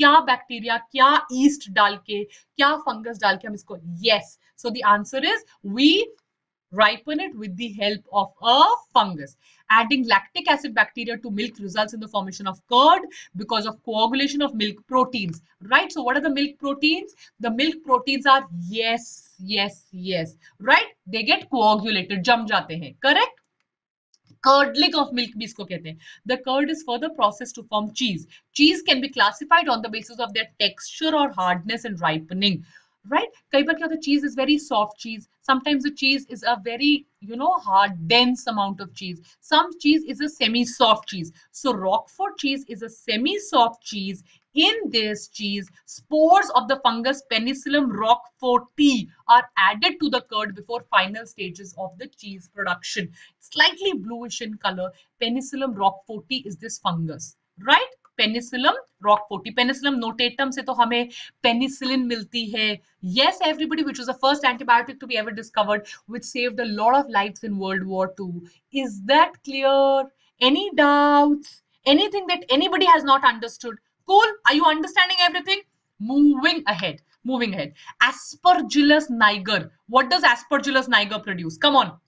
Kya bacteria, kya yeast dal ke, kya fungus dal ke hum isko? Yes. So the answer is we ripen it with the help of a fungus. Adding lactic acid bacteria to milk results in the formation of curd because of coagulation of milk proteins, right? So what are the milk proteins? The milk proteins are yes, yes, yes, right? They get coagulated, jam jate hain, correct? Curdling of milk bhi isko kehte hain. The curd is further processed to form cheese. Cheese can be classified on the basis of their texture or hardness and ripening. Right? Kai baar kya hota hai, cheese is very soft cheese. Sometimes the cheese is a very, you know, hard, dense amount of cheese. Some cheese is a semi-soft cheese. So Roquefort cheese is a semi-soft cheese. In this cheese, spores of the fungus Penicillium roqueforti are added to the curd before final stages of the cheese production. Slightly bluish in color. Penicillium roqueforti is this fungus, right? Penicillium roqueforti. Penicillium notatum se to hame penicillin milti hai. Yes, everybody, which was the first antibiotic to be ever discovered, which saved a lot of lives in World War Two. Is that clear? Any doubts? Anything that anybody has not understood? Cool? Are you understanding everything? Moving ahead. Moving ahead. Aspergillus niger. What does Aspergillus niger produce? Come on.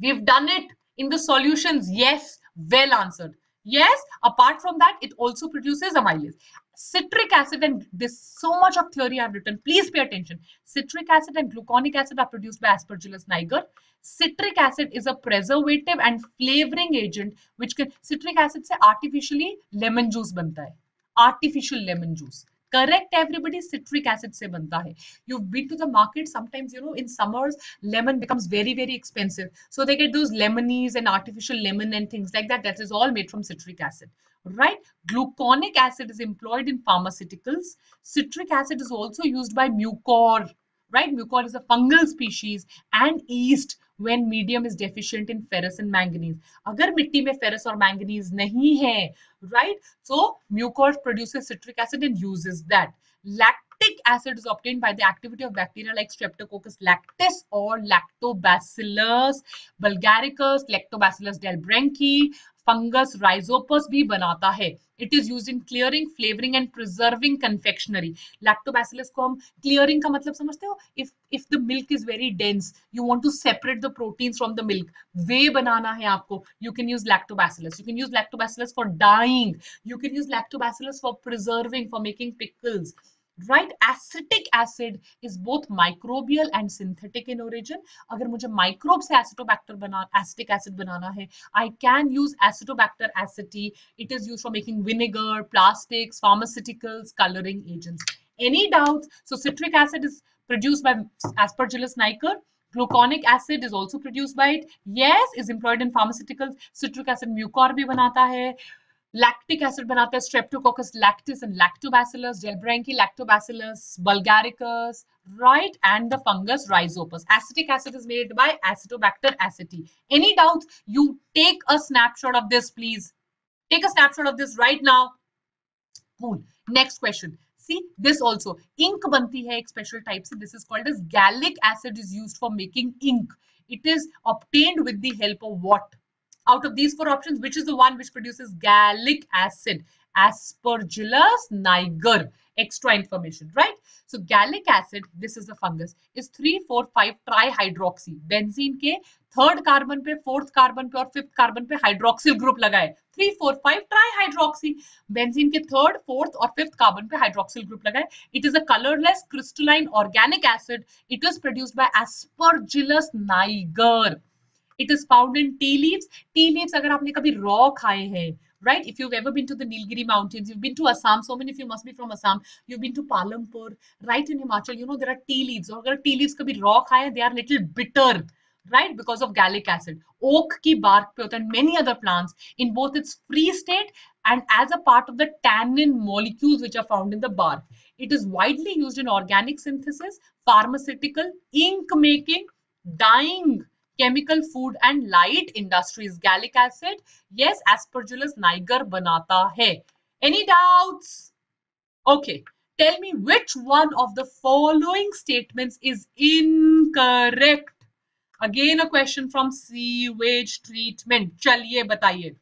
We've done it in the solutions. Yes. Well answered. Yes, apart from that, it also produces amylase. Citric acid and this, so much of theory I have written. Please pay attention. Citric acid and gluconic acid are produced by Aspergillus niger. Citric acid is a preservative and flavoring agent, which can, citric acid se artificially lemon juice banta hai. Artificial lemon juice. Correct, everybody, citric acid se banta hai. You've been to the market, sometimes, you know, in summers, lemon becomes very, very expensive. So they get those lemonies and artificial lemon and things like that. That is all made from citric acid, right? Gluconic acid is employed in pharmaceuticals. Citric acid is also used by Mucor, right? Mucor is a fungal species and yeast when medium is deficient in ferrous and manganese. Agar mitti mein ferrous or manganese nahi hai, right? So Mucor produces citric acid and uses that. Lactic acid is obtained by the activity of bacteria like Streptococcus lactis or Lactobacillus bulgaricus, Lactobacillus delbranchi, fungus Rhizopus bhi banata hai. It is used in clearing, flavoring and preserving confectionery. Lactobacillus ko hum clearing ka matlab samajhte ho? If, if the milk is very dense, you want to separate the proteins from the milk. Whey banana hai aapko. You can use lactobacillus. You can use lactobacillus for dyeing. You can use lactobacillus for preserving, for making pickles. Right? Acetic acid is both microbial and synthetic in origin. Agar mujhe microbe se acetobacter banana, acetic acid banana hai, I can use acetobacter aceti. It is used for making vinegar, plastics, pharmaceuticals, coloring agents. Any doubts? So citric acid is produced by Aspergillus niger. Gluconic acid is also produced by it. Yes, is employed in pharmaceuticals. Citric acid Mucor bhi banata hai. Lactic acid banata hai Streptococcus lactis and Lactobacillus delbranchi, Lactobacillus bulgaricus, right? And the fungus Rhizopus. Acetic acid is made by Acetobacter aceti. Any doubts? You take a snapshot of this, please. Take a snapshot of this right now. Cool. Next question. See, this also. Ink banti hai, ek special type. See, this is called as gallic acid is used for making ink. It is obtained with the help of what? Out of these four options, which is the one which produces gallic acid? Aspergillus niger. Extra information, right? So gallic acid, this is the fungus, is three, four, five trihydroxy. Benzene ke third carbon pe, fourth carbon pe, aur fifth carbon pe hydroxyl group lagaye. three, four, five trihydroxy. Benzene ke third, fourth or fifth carbon pe hydroxyl group lagaye. It is a colorless crystalline organic acid. It is produced by Aspergillus niger. It is found in tea leaves. Tea leaves, agar aapne kabhi raw khaye hain, right? If you've ever been to the Nilgiri Mountains, you've been to Assam, so many of you must be from Assam. You've been to Palampur, right in Himachal, you know, there are tea leaves. Or agar tea leaves kabhi raw khaye, they are little bitter, right? Because of gallic acid. Oak ki bark pe hota, and many other plants in both its free state and as a part of the tannin molecules which are found in the bark. It is widely used in organic synthesis, pharmaceutical, ink making, dyeing, chemical, food and light industries. Gallic acid, yes, Aspergillus niger banata hai. Any doubts? Okay, tell me which one of the following statements is incorrect. Again, a question from sewage treatment. Chaliye bataiye.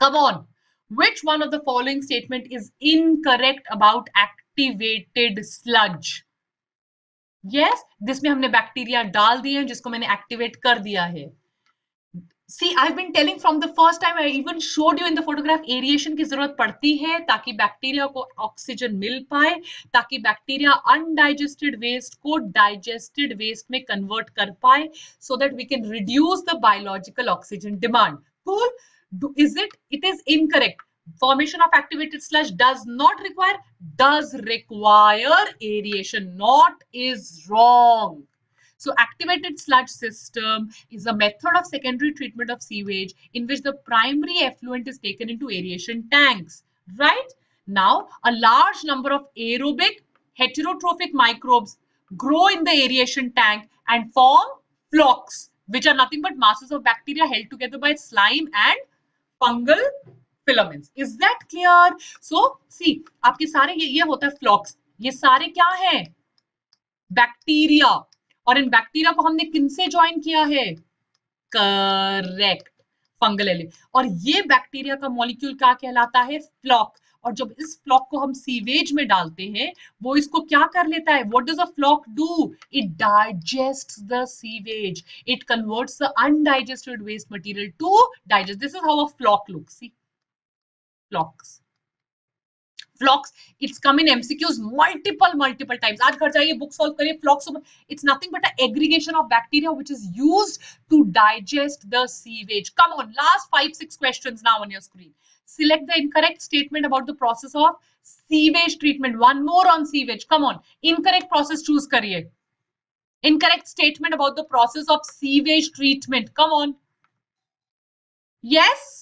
Come on. Which one of the following statement is incorrect about activated sludge? yes, जिसमें हमने bacteria डाल दिए हैं जिसको मैंने activate कर दिया है. See, I've been telling from the first time, I even showed you in the photograph, aeration की जरूरत पड़ती है ताकि बैक्टीरिया को ऑक्सीजन मिल पाए, ताकि बैक्टीरिया अनडाइजेस्टेड वेस्ट को डाइजेस्टेड वेस्ट में कन्वर्ट कर पाए, so that we can reduce the biological oxygen demand. Cool? Do, is it? It is incorrect. Formation of activated sludge does not require, does require aeration. Not is wrong. So activated sludge system is a method of secondary treatment of sewage in which the primary effluent is taken into aeration tanks. Right? Now, a large number of aerobic heterotrophic microbes grow in the aeration tank and form flocks, which are nothing but masses of bacteria held together by slime and fungal filaments. Is that clear? So, see, आपके सारे ये, ये होता है flocks. ये सारे क्या है? Bacteria. और इन बैक्टीरिया को हमने किनसे ज्वाइन किया है? Correct, fungal element. और ये बैक्टीरिया का मॉलिक्यूल क्या कहलाता है? फ्लॉक. और जब इस फ्लॉक को हम सीवेज में डालते हैं वो इसको क्या कर लेता है? What does a floc do? It digests the sewage, it converts the undigested waste material to digest. This is how a floc looks. See flocs, flocks, it's come in M C Qs multiple multiple times. Aaj ghar jaiye, book solve kariye, flocks. It's nothing but an aggregation of bacteria which is used to digest the sewage. Come on, last five six questions now on your screen. Select the incorrect statement about the process of sewage treatment. One more on sewage. Come on, incorrect process choose kariye. Incorrect statement about the process of sewage treatment. Come on. Yes,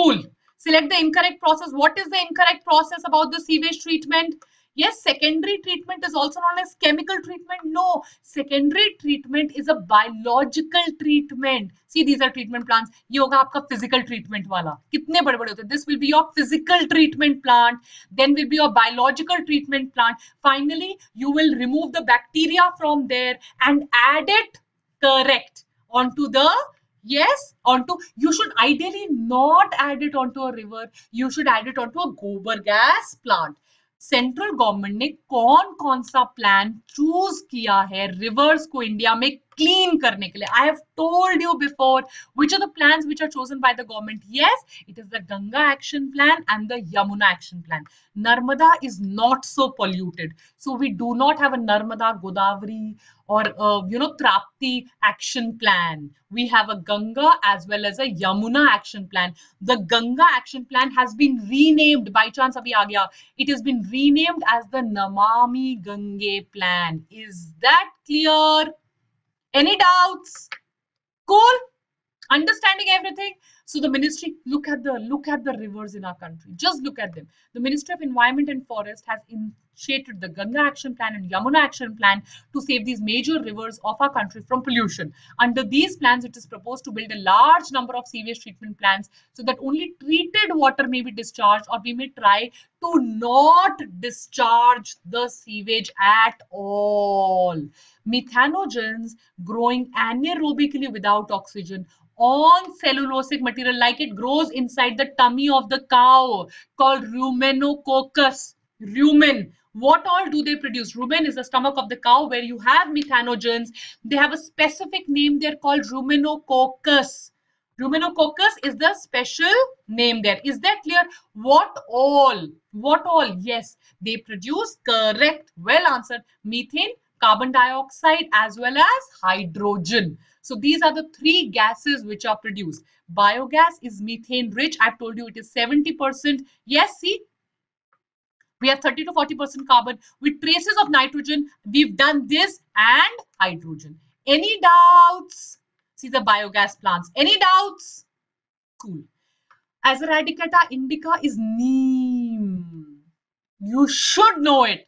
cool. Select the incorrect process. What is the incorrect process about the sewage treatment? Yes, secondary treatment is also known as chemical treatment. No, secondary treatment is a biological treatment. See, these are treatment plants. Ye hoga aapka physical treatment wala. Kitne bade bade hote hain. This will be your physical treatment plant. Then will be your biological treatment plant. Finally, you will remove the bacteria from there and add it, correct, onto the, yes, onto, you should ideally not add it onto a river, you should add it onto a gobar gas plant. Central government ने कौन कौन सा plan choose किया है rivers को India में clean करने के लिए? I have told you before which are the plans which are chosen by the government. Yes, it is the Ganga action plan and the Yamuna action plan. Narmada is not so polluted, so we do not have a Narmada, Godavari or uh, you know, Trapti action plan. We have a Ganga as well as a Yamuna action plan. The Ganga action plan has been renamed by chance. Abhi aa gaya. It has been renamed as the Namami Gange plan. Is that clear? Any doubts? Cool? Understanding everything? So the ministry, look at the look at the rivers in our country. Just look at them. The Ministry of Environment and Forest has initiated the Ganga Action Plan and Yamuna Action Plan to save these major rivers of our country from pollution. Under these plans, it is proposed to build a large number of sewage treatment plants so that only treated water may be discharged, or we may try to not discharge the sewage at all. Methanogens growing anaerobically without oxygen on cellulosic material, like it grows inside the tummy of the cow, called Ruminococcus. Rumen. What all do they produce? Rumen is the stomach of the cow where you have methanogens. They have a specific name. They're called Ruminococcus. Ruminococcus is the special name there. Is that clear? What all? What all? Yes, they produce, correct, well answered, methane, carbon dioxide as well as hydrogen. So these are the three gases which are produced. Biogas is methane rich. I've told you it is seventy percent. Yes, see, we have thirty to forty percent carbon with traces of nitrogen. We've done this, and hydrogen. Any doubts? See the biogas plants. Any doubts? Cool. Azadirachta indica is neem. You should know it.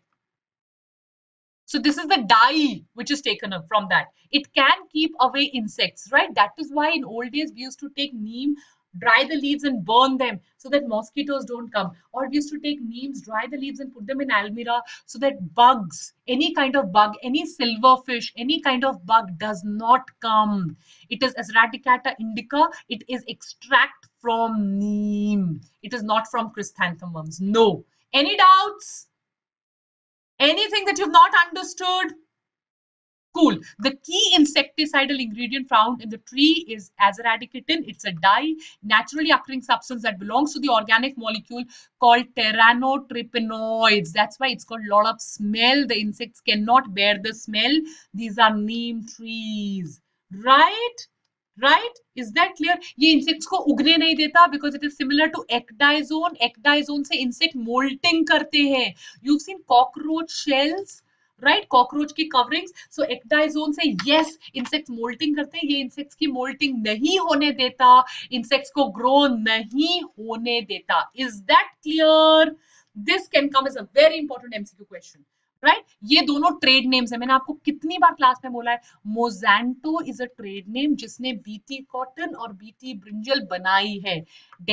So this is the dye which is taken up from that. It can keep away insects, right? That is why in old days we used to take neem, dry the leaves and burn them so that mosquitoes don't come. Or we used to take neems, dry the leaves and put them in almirah so that bugs, any kind of bug, any silverfish, any kind of bug does not come. It is Azadirachta indica. It is extract from neem. It is not from chrysanthemums. No. Any doubts? Anything that you've not understood? Cool. The key insecticidal ingredient found in the tree is azeradicatin. It's a dye, naturally occurring substance that belongs to the organic molecule called terranoterpenoids. That's why it's got a lot of smell. The insects cannot bear the smell. These are neem trees. Right? Right? Is that clear? ये insects को उगने नहीं देता because it is similar to ecdyzone. Ecdyzone से insect molting करते हैं. You've seen cockroach shells. Right cockroach की coverings so ecdysone से यस इंसेक्ट्स मोल्टिंग करते हैं ये इंसेक्ट्स की मोल्टिंग नहीं होने देता इंसेक्ट्स को ग्रो नहीं होने देता is that clear this can come as a very important MCQ question right ये दोनों ट्रेड नेम्स है मैंने आपको कितनी बार क्लास में बोला है Monsanto is a trade name जिसने बीटी कॉटन और बीटी ब्रिंजल बनाई है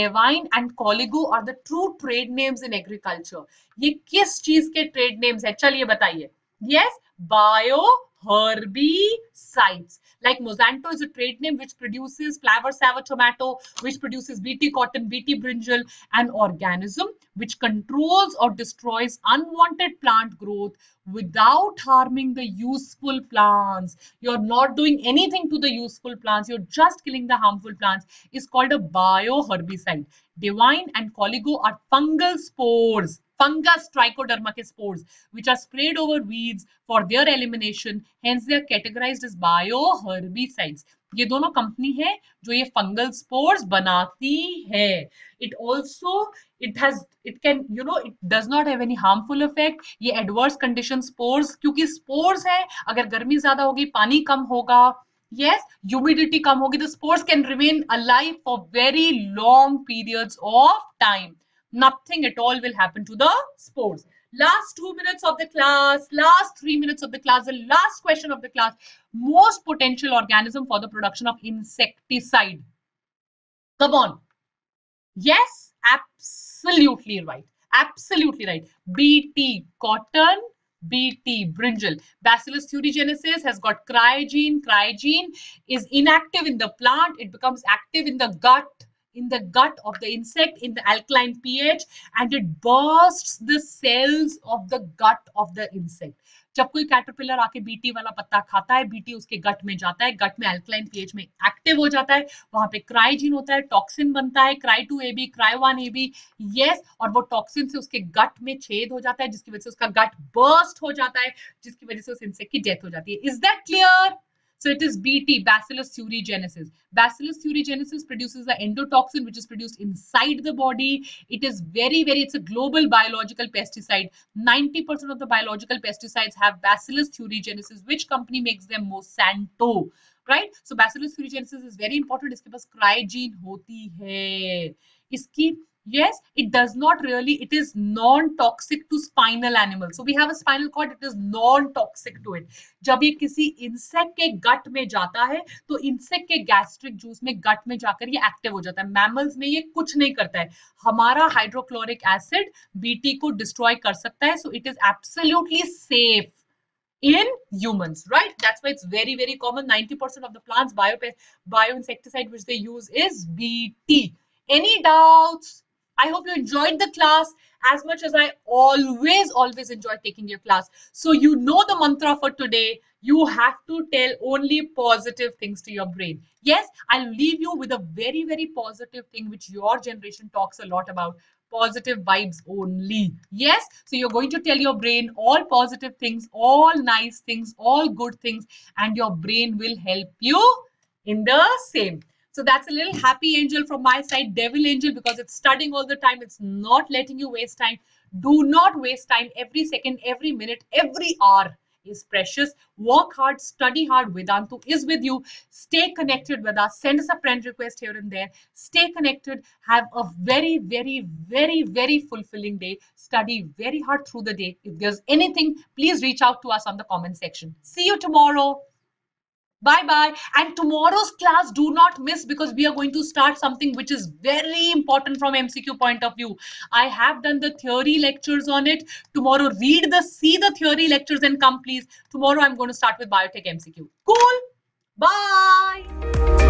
Devine and Collego are the true trade names in agriculture ये किस चीज के ट्रेड नेम्स है चलिए बताइए Yes, bioherbicides. Like Monsanto is a trade name which produces flower savour tomato, which produces B T cotton, B T brinjal, an organism which controls or destroys unwanted plant growth without harming the useful plants. You're not doing anything to the useful plants. You're just killing the harmful plants. It's called a bioherbicide. Divine and Coligo are fungal spores. Fungus Trichoderma spores, which are sprayed over weeds for their elimination. Hence, they are categorized as bioherbicides. ये दोनों company है जो ये fungal spores बनाती है. It also it has it can you know it does not have any harmful effect. ये adverse condition spores क्योंकि spores है अगर गर्मी ज़्यादा होगी पानी कम होगा yes humidity कम होगी तो spores can remain alive for very long periods of time. Nothing at all will happen to the spores. Last two minutes of the class, last three minutes of the class, the last question of the class. Most potential organism for the production of insecticide. Come on. Yes, absolutely right. Absolutely right. B T cotton, B T brinjal. Bacillus thuringiensis has got cry gene. Cry gene is inactive in the plant. It becomes active in the gut. In the gut of the insect in the alkaline pH and it bursts the cells of the gut of the insect जब कोई caterpillar आके B T वाला पत्ता खाता है B T उसके gut में जाता है gut में alkaline pH में active हो जाता है वहां पे cry gene होता है toxin बनता है cry two A B cry one A B yes और वो toxin से उसके gut में छेद हो जाता है जिसकी वजह से उसका gut burst हो जाता है जिसकी वजह से उस insect की death हो जाती है is that clear So it is B T, Bacillus thuringiensis. Bacillus thuringiensis produces the endotoxin which is produced inside the body. It is very, very, it's a global biological pesticide. ninety percent of the biological pesticides have Bacillus thuringiensis. Which company makes them? Monsanto, right? So Bacillus thuringiensis is very important. Iske paas cry gene hoti hai. Iski Yes, it does not really, it is non-toxic to spinal animals. So we have a spinal cord, it is non-toxic to it. जब ये किसी insect के gut में जाता है, तो insect के gastric juice में gut में जाकर ये active हो जाता है. Mammals में ये कुछ नहीं करता है. हमारा hydrochloric acid B T को destroy कर सकता है. So it is absolutely safe in humans, right? That's why it's very, very common. ninety percent of the plants bio, bio insecticide which they use is B T. Any doubts? I hope you enjoyed the class as much as I always, always enjoy taking your class. So you know the mantra for today. You have to tell only positive things to your brain. Yes, I'll leave you with a very, very positive thing which your generation talks a lot about. Positive vibes only. Yes, so you're going to tell your brain all positive things, all nice things, all good things, and your brain will help you in the same. So that's a little happy angel from my side, devil angel, because it's studying all the time. It's not letting you waste time. Do not waste time. Every second, every minute, every hour is precious. Work hard, study hard. Vedantu is with you. Stay connected with us. Send us a friend request here and there. Stay connected. Have a very, very, very, very fulfilling day. Study very hard through the day. If there's anything, please reach out to us on the comment section. See you tomorrow. Bye-bye. And tomorrow's class, do not miss because we are going to start something which is very important from M C Q point of view. I have done the theory lectures on it. Tomorrow, read the, see the theory lectures and come, please. Tomorrow, I'm going to start with Biotech M C Q. Cool. Bye.